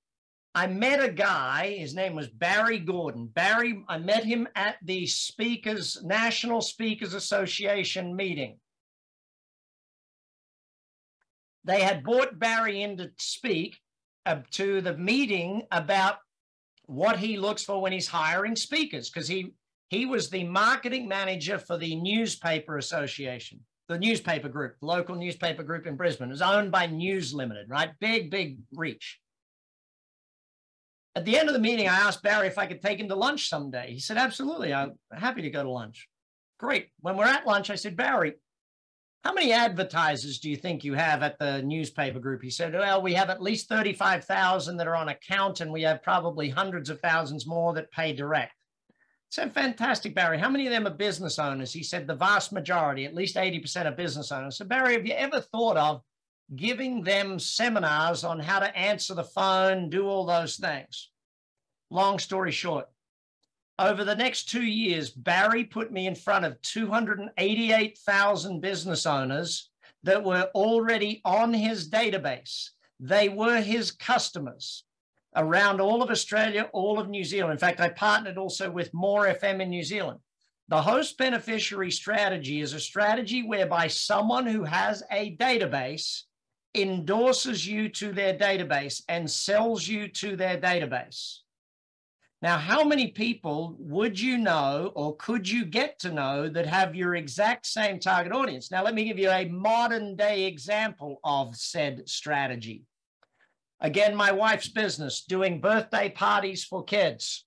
I met a guy, his name was Barry Gordon. Barry, I met him at the Speakers, National Speakers Association meeting. They had brought Barry in to speak uh, to the meeting about what he looks for when he's hiring speakers, because he, he was the marketing manager for the newspaper association. The newspaper group, local newspaper group in Brisbane, is owned by News Limited, right? Big, big reach. At the end of the meeting, I asked Barry if I could take him to lunch someday. He said, absolutely, I'm happy to go to lunch. Great. When we're at lunch, I said, Barry, how many advertisers do you think you have at the newspaper group? He said, well, we have at least thirty-five thousand that are on account, and we have probably hundreds of thousands more that pay direct. I said, fantastic, Barry. How many of them are business owners? He said, the vast majority, at least eighty percent are business owners. So, Barry, have you ever thought of giving them seminars on how to answer the phone, do all those things? Long story short, over the next two years, Barry put me in front of two hundred eighty-eight thousand business owners that were already on his database. They were his customers around all of Australia, all of New Zealand. In fact, I partnered also with More F M in New Zealand. The host beneficiary strategy is a strategy whereby someone who has a database endorses you to their database and sells you to their database. Now, how many people would you know or could you get to know that have your exact same target audience? Now, let me give you a modern day example of said strategy. Again, my wife's business, doing birthday parties for kids.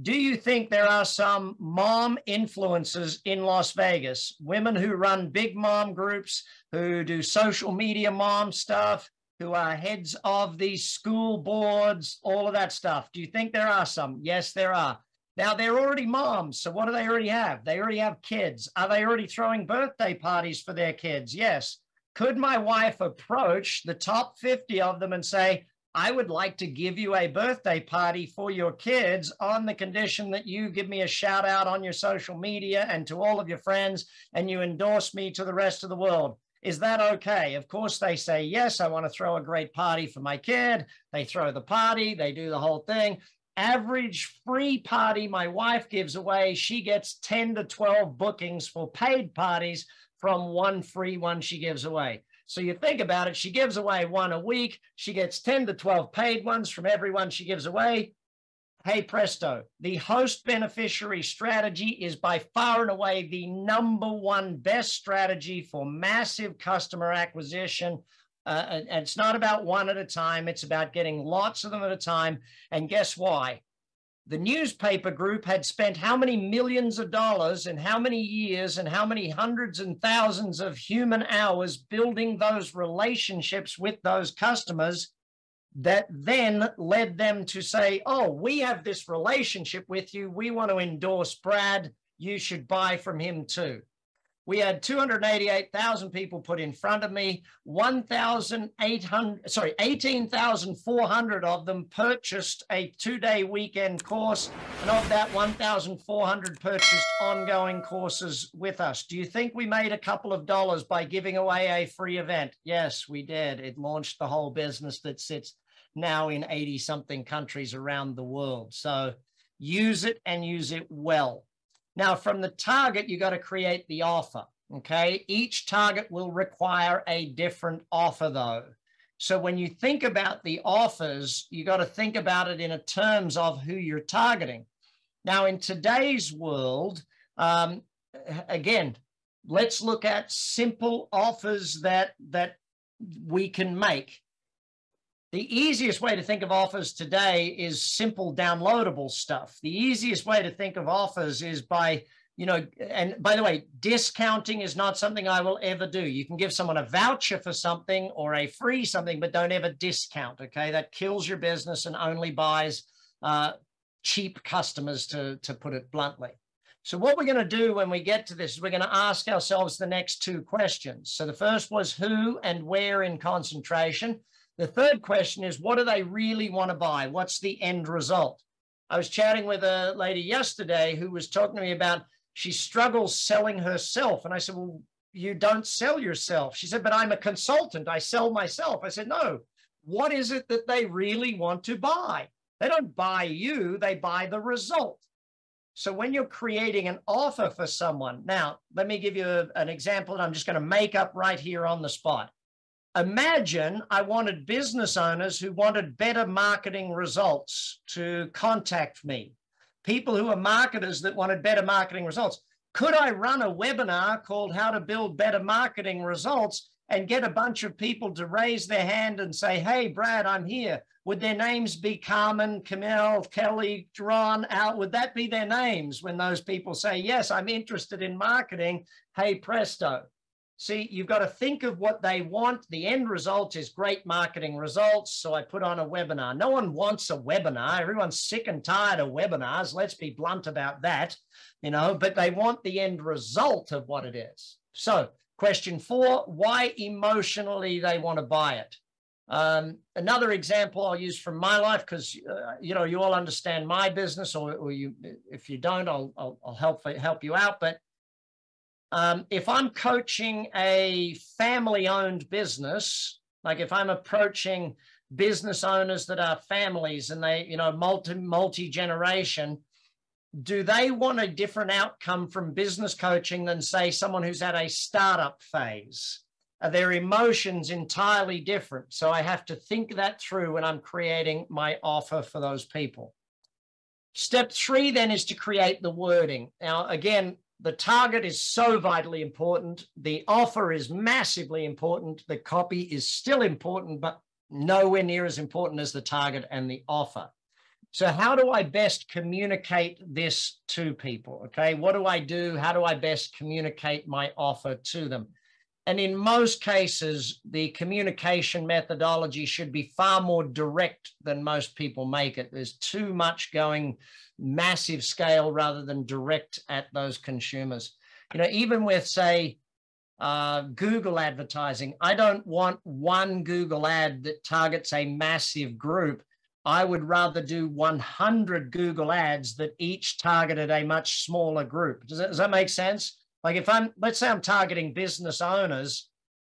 Do you think there are some mom influencers in Las Vegas, women who run big mom groups, who do social media mom stuff, who are heads of these school boards, all of that stuff? Do you think there are some? Yes, there are. Now, they're already moms, so what do they already have? They already have kids. Are they already throwing birthday parties for their kids? Yes. Could my wife approach the top fifty of them and say, I would like to give you a birthday party for your kids on the condition that you give me a shout out on your social media and to all of your friends, and you endorse me to the rest of the world? Is that okay? Of course they say, yes, I want to throw a great party for my kid. They throw the party, they do the whole thing. Average free party my wife gives away, she gets ten to twelve bookings for paid parties from one free one she gives away. So you think about it, she gives away one a week. She gets ten to twelve paid ones from everyone she gives away. Hey, presto, the host beneficiary strategy is by far and away the number one best strategy for massive customer acquisition. Uh, and it's not about one at a time. It's about getting lots of them at a time. And guess why? The newspaper group had spent how many millions of dollars and how many years and how many hundreds and thousands of human hours building those relationships with those customers that then led them to say, oh, we have this relationship with you. We want to endorse Brad. You should buy from him too. We had two hundred eighty-eight thousand people put in front of me. one thousand eight hundred, sorry, eighteen thousand four hundred of them purchased a two-day weekend course, and of that, one thousand four hundred purchased ongoing courses with us. Do you think we made a couple of dollars by giving away a free event? Yes, we did. It launched the whole business that sits now in eighty-something countries around the world. So use it and use it well. Now, from the target, you got to create the offer, okay? Each target will require a different offer, though. So when you think about the offers, you got to think about it in terms of who you're targeting. Now, in today's world, um, again, let's look at simple offers that, that we can make. The easiest way to think of offers today is simple downloadable stuff. The easiest way to think of offers is by, you know, and by the way, discounting is not something I will ever do. You can give someone a voucher for something or a free something, but don't ever discount, okay? That kills your business and only buys uh, cheap customers, to, to put it bluntly. So what we're going to do when we get to this is we're going to ask ourselves the next two questions. So the first was who and where in concentration. The third question is, what do they really want to buy? What's the end result? I was chatting with a lady yesterday who was talking to me about she struggles selling herself. And I said, well, you don't sell yourself. She said, but I'm a consultant. I sell myself. I said, no, what is it that they really want to buy? They don't buy you. They buy the result. So when you're creating an offer for someone, now, let me give you a, an example that I'm just going to make up right here on the spot. Imagine I wanted business owners who wanted better marketing results to contact me. People who are marketers that wanted better marketing results. Could I run a webinar called How to Build Better Marketing Results and get a bunch of people to raise their hand and say, hey, Brad, I'm here. Would their names be Carmen, Camille, Kelly, Ron, Al? Would that be their names when those people say, yes, I'm interested in marketing? Hey, presto. See, you've got to think of what they want. The end result is great marketing results. So I put on a webinar. No one wants a webinar. Everyone's sick and tired of webinars. Let's be blunt about that, you know, but they want the end result of what it is. So question four, why emotionally they want to buy it? Um, another example I'll use from my life, because, uh, you know, you all understand my business, or, or you, if you don't, I'll, I'll, I'll help, help you out. But Um, if I'm coaching a family-owned business, like if I'm approaching business owners that are families and they, you know, multi, multi-generation, do they want a different outcome from business coaching than, say, someone who's at a startup phase? Are their emotions entirely different? So I have to think that through when I'm creating my offer for those people. Step three then is to create the wording. Now, again, the target is so vitally important. The offer is massively important. The copy is still important, but nowhere near as important as the target and the offer. So how do I best communicate this to people? Okay, what do I do? How do I best communicate my offer to them? And in most cases, the communication methodology should be far more direct than most people make it. There's too much going massive scale rather than direct at those consumers. You know, even with, say, uh, Google advertising, I don't want one Google ad that targets a massive group. I would rather do one hundred Google ads that each targeted a much smaller group. Does that, does that make sense? Like if I'm, let's say I'm targeting business owners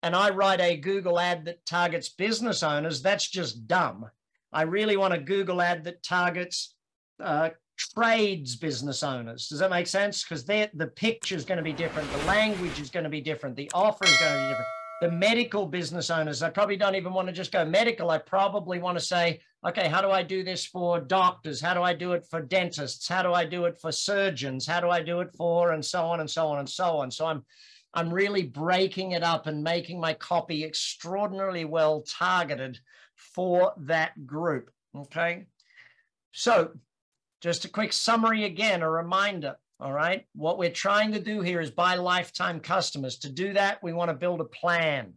and I write a Google ad that targets business owners, that's just dumb. I really want a Google ad that targets uh, trades business owners. Does that make sense? Because the picture is going to be different. The language is going to be different. The offer is going to be different. The medical business owners, I probably don't even want to just go medical. I probably want to say, okay, how do I do this for doctors? How do I do it for dentists? How do I do it for surgeons? How do I do it for, and so on and so on and so on. So I'm, I'm really breaking it up and making my copy extraordinarily well targeted for that group, okay? So just a quick summary again, a reminder. All right. What we're trying to do here is buy lifetime customers. To do that, we want to build a plan.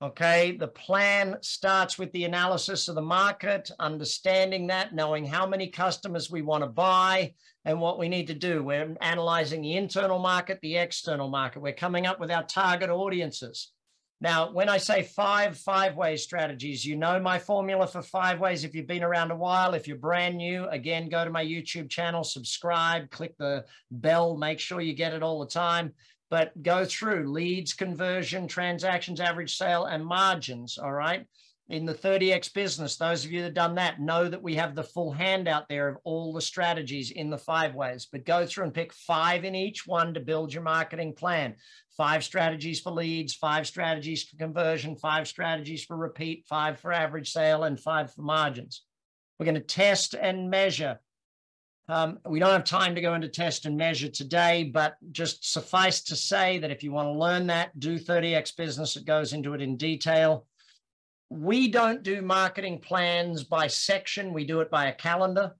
Okay. The plan starts with the analysis of the market, understanding that, knowing how many customers we want to buy and what we need to do. We're analyzing the internal market, the external market. We're coming up with our target audiences. Now, when I say five five-way strategies, you know my formula for five ways. If you've been around a while, if you're brand new, again, go to my YouTube channel, subscribe, click the bell, make sure you get it all the time. But go through leads, conversion, transactions, average sale, and margins, all right? In the thirty X business, those of you that have done that know that we have the full handout there of all the strategies in the five ways. But go through and pick five in each one to build your marketing plan. Five strategies for leads, five strategies for conversion, five strategies for repeat, five for average sale, and five for margins. We're going to test and measure. Um, we don't have time to go into test and measure today, but just suffice to say that if you want to learn that, do thirty X Business. It goes into it in detail. We don't do marketing plans by section. We do it by a calendar.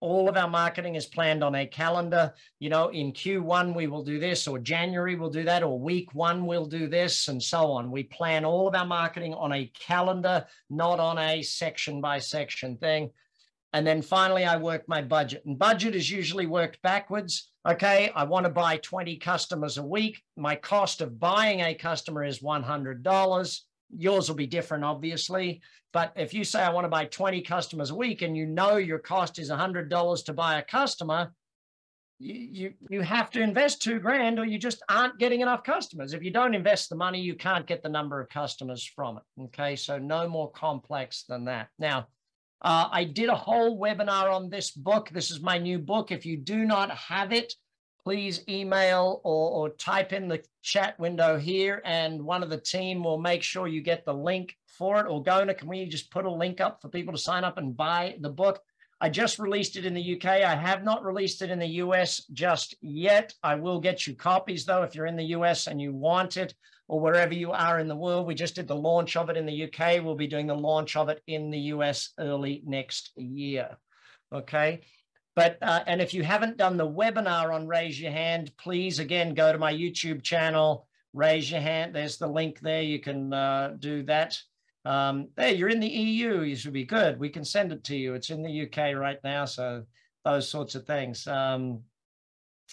All of our marketing is planned on a calendar. You know, in Q one, we will do this, or January, we'll do that, or week one, we'll do this, and so on. We plan all of our marketing on a calendar, not on a section by section thing. And then finally, I work my budget. And budget is usually worked backwards. Okay, I want to buy twenty customers a week. My cost of buying a customer is one hundred dollars. Yours will be different, obviously. But if you say, I want to buy twenty customers a week, and you know your cost is one hundred dollars to buy a customer, you, you, you have to invest two grand or you just aren't getting enough customers. If you don't invest the money, you can't get the number of customers from it. Okay, so no more complex than that. Now, uh, I did a whole webinar on this book. This is my new book. If you do not have it, please email or, or type in the chat window here, and one of the team will make sure you get the link for it. Or Gona, can we just put a link up for people to sign up and buy the book? I just released it in the U K. I have not released it in the U S just yet. I will get you copies, though, if you're in the U S and you want it, or wherever you are in the world. We just did the launch of it in the U K. We'll be doing the launch of it in the U S early next year, okay? But, uh, and if you haven't done the webinar on Raise Your Hand, please, again, go to my YouTube channel, Raise Your Hand. There's the link there. You can uh, do that. Um, there, you're in the E U. You should be good. We can send it to you. It's in the U K right now, so those sorts of things. Um,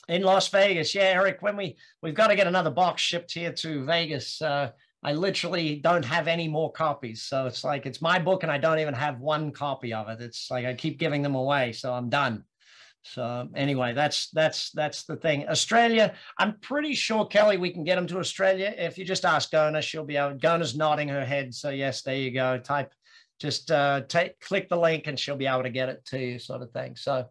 in Las Vegas, yeah, Eric, when we, we've got to get another box shipped here to Vegas. Uh, I literally don't have any more copies. So it's like, it's my book and I don't even have one copy of it. It's like I keep giving them away, so I'm done. So anyway, that's that's that's the thing. Australia, I'm pretty sure, Kelly, we can get them to Australia. If you just ask Gona, she'll be able. Gona's nodding her head, so yes, there you go. Type, just uh, take, click the link, and she'll be able to get it to you, sort of thing. So,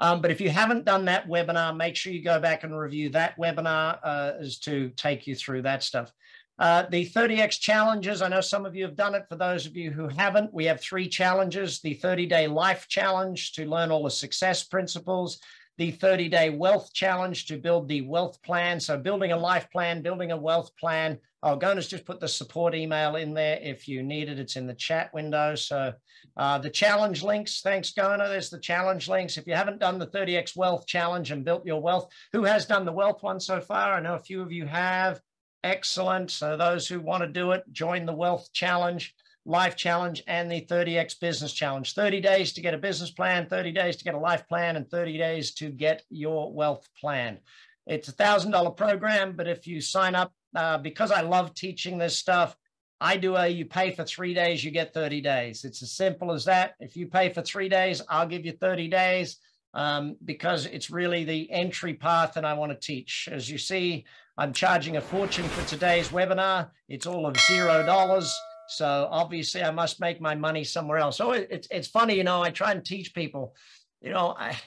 um, but if you haven't done that webinar, make sure you go back and review that webinar, uh, as to take you through that stuff. Uh, the thirty X challenges, I know some of you have done it. For those of you who haven't, we have three challenges. The thirty day life challenge to learn all the success principles. The thirty day wealth challenge to build the wealth plan. So building a life plan, building a wealth plan. Oh, Gona's just put the support email in there if you need it. It's in the chat window. So uh, the challenge links, thanks, Gona. There's the challenge links. If you haven't done the thirty X wealth challenge and built your wealth, who has done the wealth one so far? I know a few of you have. Excellent. So those who want to do it, join the Wealth Challenge, Life Challenge, and the thirty X Business Challenge. thirty days to get a business plan, thirty days to get a life plan, and thirty days to get your wealth plan. It's a one thousand dollar program, but if you sign up, uh, because I love teaching this stuff, I do a, you pay for three days, you get thirty days. It's as simple as that. If you pay for three days, I'll give you thirty days um, because it's really the entry path and I want to teach. As you see, I'm charging a fortune for today's webinar. It's all of zero dollars. So obviously I must make my money somewhere else. So it's, it's funny, you know, I try and teach people, you know, I,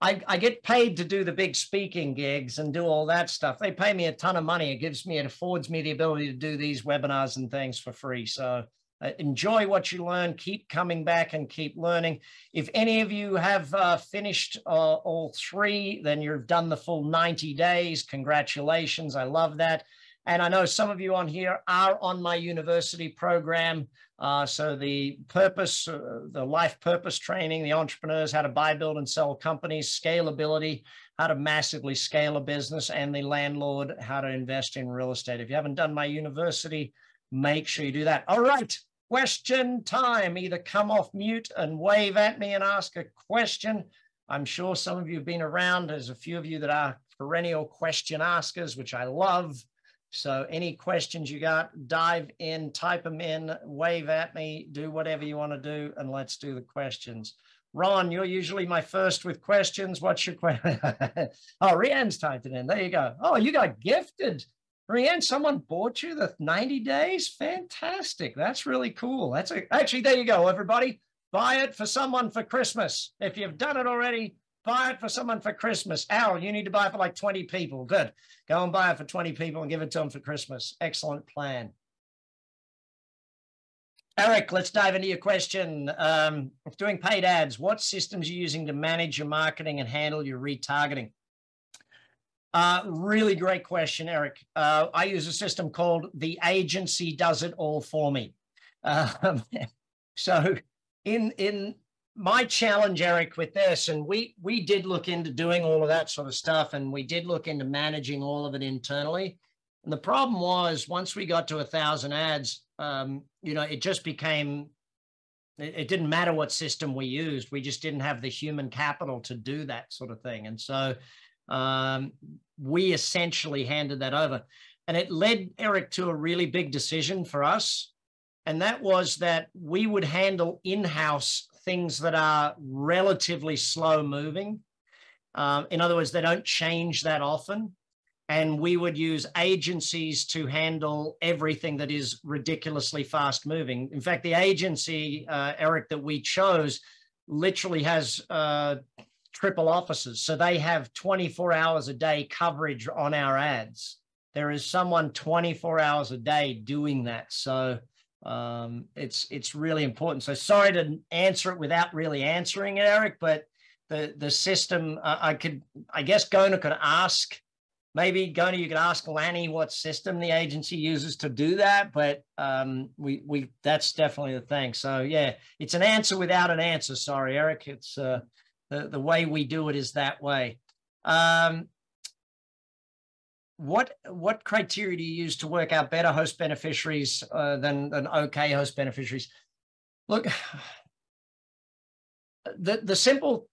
I, I get paid to do the big speaking gigs and do all that stuff. They pay me a ton of money. It gives me, it affords me the ability to do these webinars and things for free. So uh, enjoy what you learn, keep coming back and keep learning. If any of you have uh, finished uh, all three, then you've done the full ninety days. Congratulations. I love that. And I know some of you on here are on my university program. Uh, so the purpose, uh, the life purpose training, the entrepreneurs, how to buy, build, and sell companies, scalability, how to massively scale a business, and the landlord, how to invest in real estate. If you haven't done my university, make sure you do that. All right, question time. Either come off mute and wave at me and ask a question. I'm sure some of you have been around. There's a few of you that are perennial question askers, which I love. So any questions you got, dive in, type them in, wave at me, do whatever you want to do, and let's do the questions. Ron, you're usually my first with questions. What's your question? Oh, Rianne's typed it in. There you go. Oh, you got gifted. Rianne, someone bought you the ninety days? Fantastic. That's really cool. That's a, actually, there you go, everybody. Buy it for someone for Christmas. If you've done it already, buy it for someone for Christmas. Al, you need to buy it for like twenty people. Good. Go and buy it for twenty people and give it to them for Christmas. Excellent plan. Eric, let's dive into your question. Um, doing paid ads, what systems are you using to manage your marketing and handle your retargeting? Uh, really great question, Eric. Uh, I use a system called The Agency Does It All For Me. Um, so in... in my challenge, Eric, with this, and we we did look into doing all of that sort of stuff, and we did look into managing all of it internally. And the problem was, once we got to a thousand ads, um, you know, it just became, it, it didn't matter what system we used. We just didn't have the human capital to do that sort of thing. And so um, we essentially handed that over. And it led, Eric, to a really big decision for us. And that was that we would handle in-house things that are relatively slow moving. Um, in other words, they don't change that often. And we would use agencies to handle everything that is ridiculously fast moving. In fact, the agency, uh, Eric, that we chose literally has uh, triple offices. So they have twenty-four hours a day coverage on our ads. There is someone twenty-four hours a day doing that. So Um, it's, it's really important. So sorry to answer it without really answering it, Eric, but the, the system, uh, I could, I guess Gona could ask, maybe Gona, you could ask Lanny what system the agency uses to do that, but um, we, we, that's definitely the thing. So yeah, it's an answer without an answer. Sorry, Eric, it's uh, the, the way we do it is that way. Um, What what criteria do you use to work out better host beneficiaries uh, than, than okay host beneficiaries? Look, the, the simple,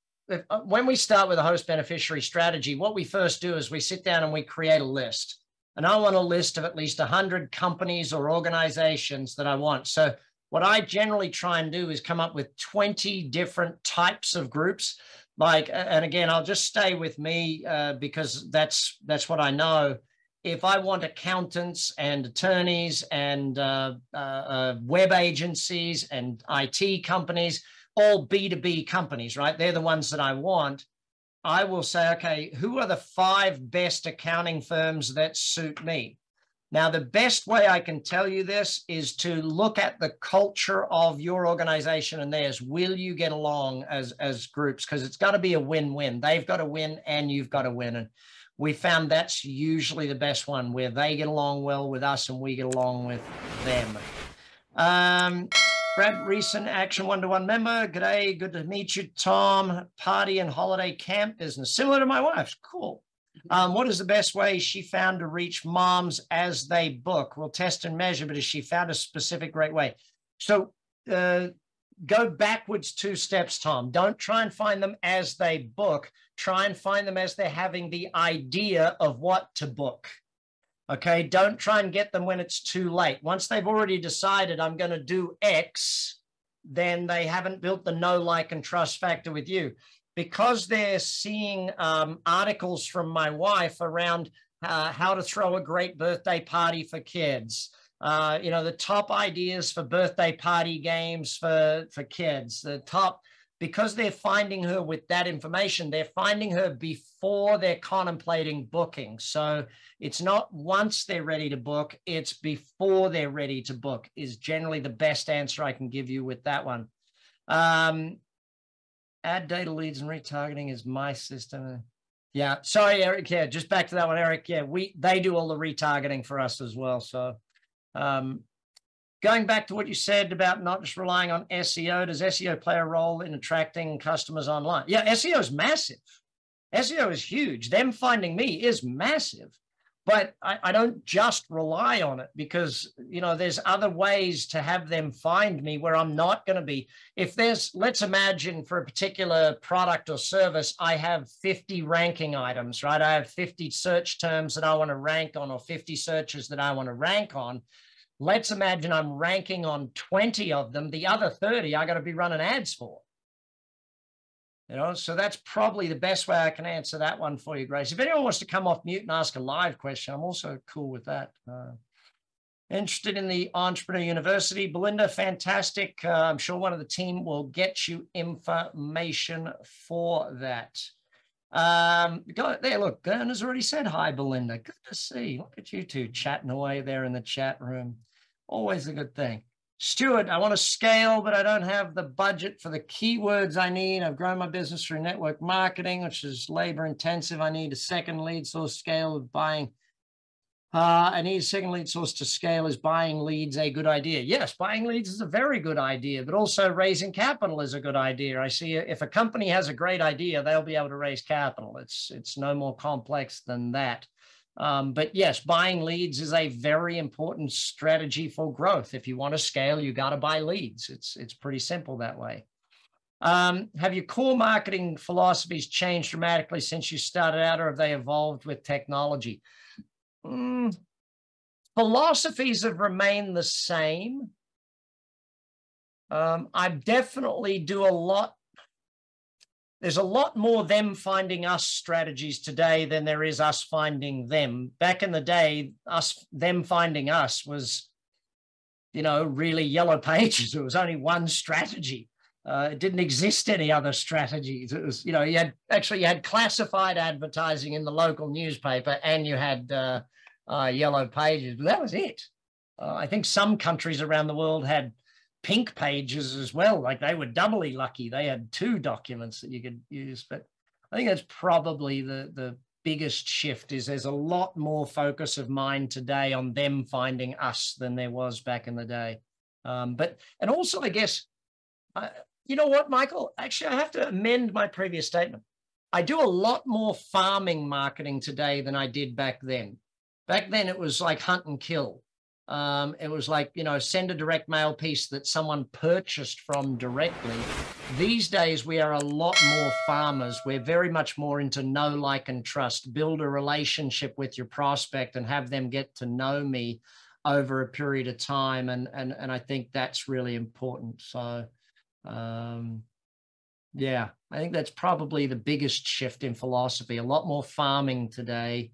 when we start with a host beneficiary strategy, what we first do is we sit down and we create a list. And I want a list of at least one hundred companies or organizations that I want. So what I generally try and do is come up with twenty different types of groups. Like, and again, I'll just stay with me uh, because that's that's what I know. If I want accountants and attorneys and uh, uh, uh, web agencies and I T companies, all B two B companies, right? They're the ones that I want. I will say, okay, who are the five best accounting firms that suit me? Now, the best way I can tell you this is to look at the culture of your organization and theirs. Will you get along as, as groups? Because it's got to be a win-win. They've got to win and you've got to win. And we found that's usually the best one, where they get along well with us and we get along with them. Um, Brad, recent Action one to one member. G'day, good to meet you, Tom. Party and holiday camp business. Similar to my wife's. Cool. Um, what is the best way she found to reach moms as they book? We'll test and measure, but has she found a specific great way? So uh, go backwards two steps, Tom. Don't try and find them as they book. Try and find them as they're having the idea of what to book. Okay, don't try and get them when it's too late. Once they've already decided I'm going to do X, then they haven't built the know, like, and trust factor with you. Because they're seeing um, articles from my wife around uh, how to throw a great birthday party for kids, uh, you know, the top ideas for birthday party games for, for kids, the top, because they're finding her with that information, they're finding her before they're contemplating booking. So it's not once they're ready to book, it's before they're ready to book is generally the best answer I can give you with that one. Um, Add data leads and retargeting is my system. Yeah, sorry, Eric. Yeah, just back to that one, Eric. Yeah, we they do all the retargeting for us as well. So um, going back to what you said about not just relying on S E O, does S E O play a role in attracting customers online? Yeah, S E O is massive. S E O is huge. Them finding me is massive. But I, I don't just rely on it because, you know, there's other ways to have them find me where I'm not going to be. If there's, let's imagine for a particular product or service, I have fifty ranking items, right? I have fifty search terms that I want to rank on or fifty searches that I want to rank on. Let's imagine I'm ranking on twenty of them. The other thirty, I got to be running ads for. You know, so that's probably the best way I can answer that one for you, Grace. If anyone wants to come off mute and ask a live question, I'm also cool with that. Uh, interested in the Entrepreneur University. Belinda, fantastic. Uh, I'm sure one of the team will get you information for that. Um, go, there, look, Gern has already said hi, Belinda. Good to see. Look at you two chatting away there in the chat room. Always a good thing. Stuart, I want to scale, but I don't have the budget for the keywords I need. I've grown my business through network marketing, which is labor intensive. I need a second lead source scale of buying. Uh, I need a second lead source to scale. Is buying leads a good idea? Yes, buying leads is a very good idea, but also raising capital is a good idea. I see if a company has a great idea, they'll be able to raise capital. It's, it's no more complex than that. Um, but yes, buying leads is a very important strategy for growth. If you want to scale, you got to buy leads. It's, it's pretty simple that way. Um, have your core marketing philosophies changed dramatically since you started out, or have they evolved with technology? Mm, philosophies have remained the same. Um, I definitely do a lot. There's a lot more them finding us strategies today than there is us finding them. Back in the day, us them finding us was, you know, really Yellow Pages. It was only one strategy. Uh, it didn't exist any other strategies. It was, you know, you had actually you had classified advertising in the local newspaper, and you had uh, uh, Yellow Pages. But that was it. Uh, I think some countries around the world had Pink Pages as well. Like they were doubly lucky. They had two documents that you could use, but I think that's probably the, the biggest shift is there's a lot more focus of mine today on them finding us than there was back in the day. Um, but, and also I guess, uh, you know what, Michael, actually I have to amend my previous statement. I do a lot more farming marketing today than I did back then. Back then it was like hunt and kill. Um, it was like, you know, send a direct mail piece that someone purchased from directly. These days, we are a lot more farmers. We're very much more into know, like, and trust. Build a relationship with your prospect and have them get to know me over a period of time. And, and, and I think that's really important. So, um, yeah, I think that's probably the biggest shift in philosophy. A lot more farming today.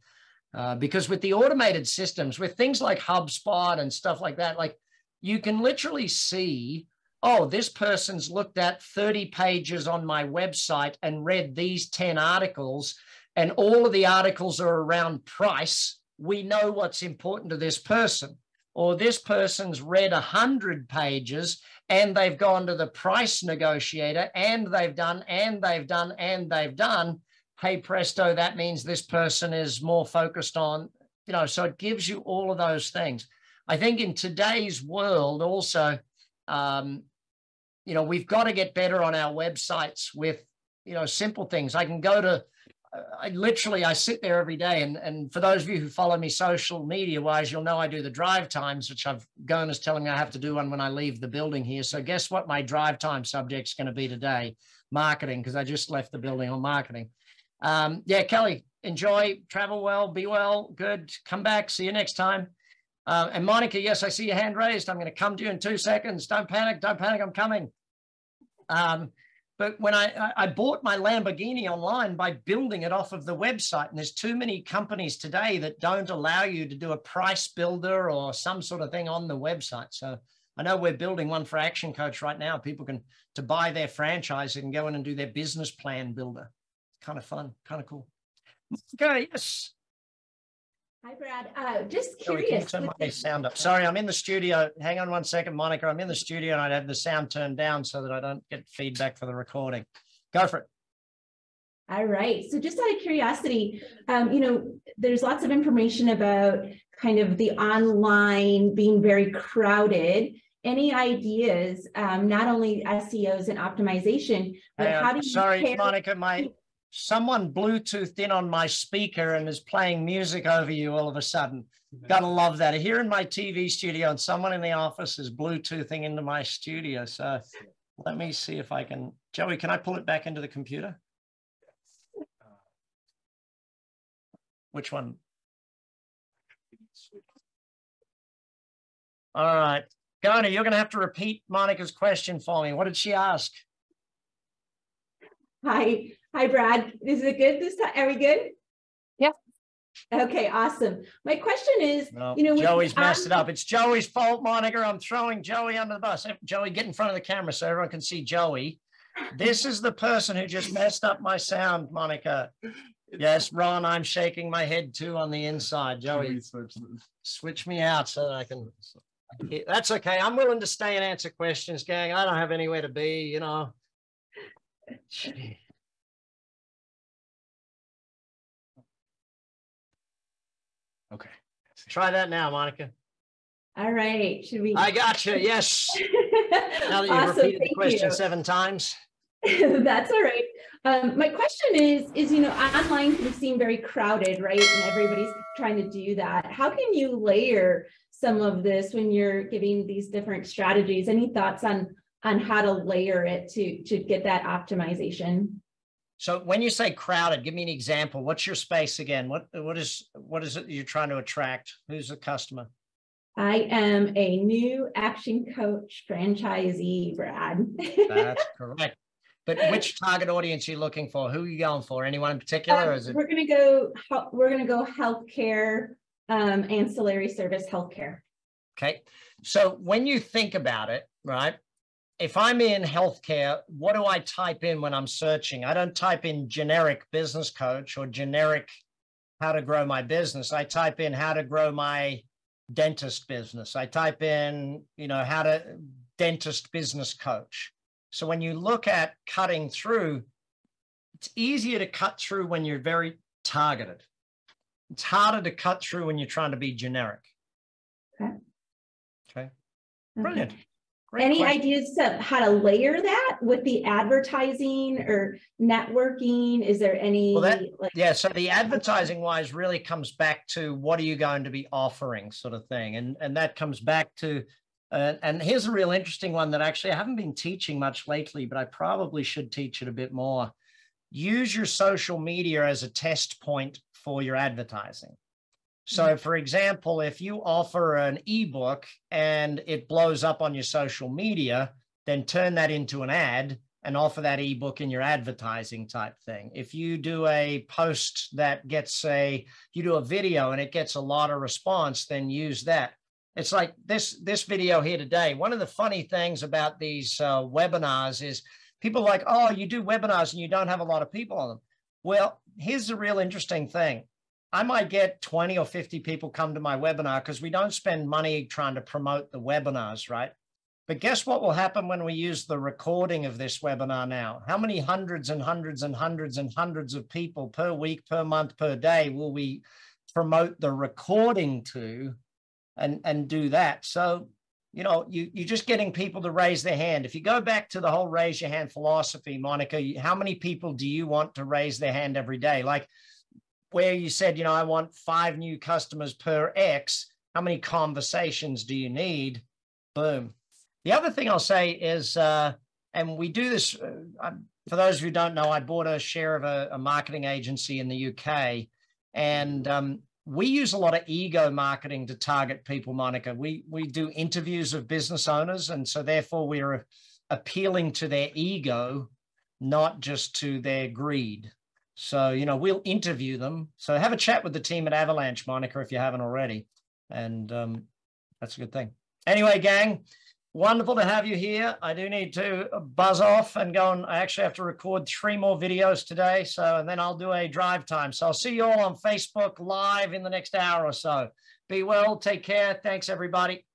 Uh, because with the automated systems, with things like HubSpot and stuff like that, like you can literally see, oh, this person's looked at thirty pages on my website and read these ten articles, and all of the articles are around price. We know what's important to this person. Or this person's read one hundred pages and they've gone to the price negotiator and they've done, and they've done, and they've done. Hey, presto, that means this person is more focused on, you know, so it gives you all of those things. I think in today's world also, um, you know, we've got to get better on our websites with, you know, simple things. I can go to, I literally, I sit there every day. And, and for those of you who follow me social media wise, you'll know I do the drive times, which I've Gone is telling me I have to do one when I leave the building here. So guess what my drive time subject's going to be today? Marketing, because I just left the building on marketing. Um, yeah, Kelly, enjoy, travel well, be well, good, come back, see you next time. Uh, and Monica, yes, I see your hand raised. I'm going to come to you in two seconds. Don't panic, don't panic, I'm coming. Um, But when I, I bought my Lamborghini online by building it off of the website, and there's too many companies today that don't allow you to do a price builder or some sort of thing on the website. So I know we're building one for Action Coach right now. People can, to buy their franchise, they can go in and do their business plan builder. It's kind of fun, kind of cool. Okay, yes. Hi, Brad. Uh, just curious. Sorry, turn my sound up. Sorry, I'm in the studio. Hang on one second, Monica. I'm in the studio and I'd have the sound turned down so that I don't get feedback for the recording. Go for it. All right. So just out of curiosity, um, you know, there's lots of information about kind of the online being very crowded. Any ideas, um, not only S E Os and optimization, but hey, how do you Sorry, care Monica, my... Someone Bluetoothed in on my speaker and is playing music over you all of a sudden. Mm-hmm. Gotta love that. Here in my T V studio, and someone in the office is Bluetoothing into my studio. So let me see if I can. Joey, can I pull it back into the computer? Which one? All right. Gona, you're going to have to repeat Monica's question for me. What did she ask? Hi. Hi, Brad. Is it good this time? Are we good? Yeah. Okay, awesome. My question is, no, you know, Joey's when, messed um, it up. It's Joey's fault, Monica. I'm throwing Joey under the bus. Joey, get in front of the camera so everyone can see Joey. This is the person who just messed up my sound, Monica. Yes, Ron, I'm shaking my head too on the inside. Joey, switch me out so that I can... That's okay. I'm willing to stay and answer questions, gang. I don't have anywhere to be, you know. Gee. Okay. Try that now, Monica. All right. Should we? I got you. Yes. Now that you've awesome. repeated Thank the question you. seven times. That's all right. Um, my question is, is, you know, online can seem very crowded, right? And everybody's trying to do that. How can you layer some of this when you're giving these different strategies? Any thoughts on, on how to layer it to, to get that optimization? So when you say crowded, give me an example. What's your space again? What what is what is it you're trying to attract? Who's the customer? I am a new Action Coach franchisee, Brad. That's correct. But which target audience are you looking for? Who are you going for? Anyone in particular? Um, or is it... We're gonna go. We're gonna go healthcare, um, ancillary service, healthcare. Okay. So when you think about it, right? If I'm in healthcare, what do I type in when I'm searching? I don't type in generic business coach or generic how to grow my business. I type in how to grow my dentist business. I type in, you know, how to dentist business coach. So when you look at cutting through, it's easier to cut through when you're very targeted. It's harder to cut through when you're trying to be generic. Okay. Okay. Brilliant. Okay. Great Any question. Ideas of how to layer that with the advertising or networking? Is there any? Well, that, like yeah, so the advertising wise really comes back to what are you going to be offering sort of thing. And, and that comes back to, uh, and here's a real interesting one that actually I haven't been teaching much lately, but I probably should teach it a bit more. Use your social media as a test point for your advertising. So for example, if you offer an ebook and it blows up on your social media, then turn that into an ad and offer that ebook in your advertising type thing. If you do a post that gets a, you do a video and it gets a lot of response, then use that. It's like this, this video here today. One of the funny things about these uh, webinars is people are like, oh, you do webinars and you don't have a lot of people on them. Well, here's the real interesting thing. I might get twenty or fifty people come to my webinar because we don't spend money trying to promote the webinars, right? But guess what will happen when we use the recording of this webinar now? How many hundreds and hundreds and hundreds and hundreds of people per week, per month, per day will we promote the recording to and, and do that? So you know, you, you're just getting people to raise their hand. If you go back to the whole raise your hand philosophy, Monica, how many people do you want to raise their hand every day? Like where you said, you know, I want five new customers per X, how many conversations do you need? Boom. The other thing I'll say is, uh, and we do this, uh, for those who don't know, I bought a share of a, a marketing agency in the U K, and um, we use a lot of ego marketing to target people, Monica. We, we do interviews of business owners, and so therefore we are appealing to their ego, not just to their greed. So, you know, we'll interview them. So have a chat with the team at Avalanche, Monica, if you haven't already. And um, that's a good thing. Anyway, gang, wonderful to have you here. I do need to buzz off and go on. I actually have to record three more videos today. So, and then I'll do a drive time. So I'll see you all on Facebook Live in the next hour or so. Be well, take care. Thanks, everybody.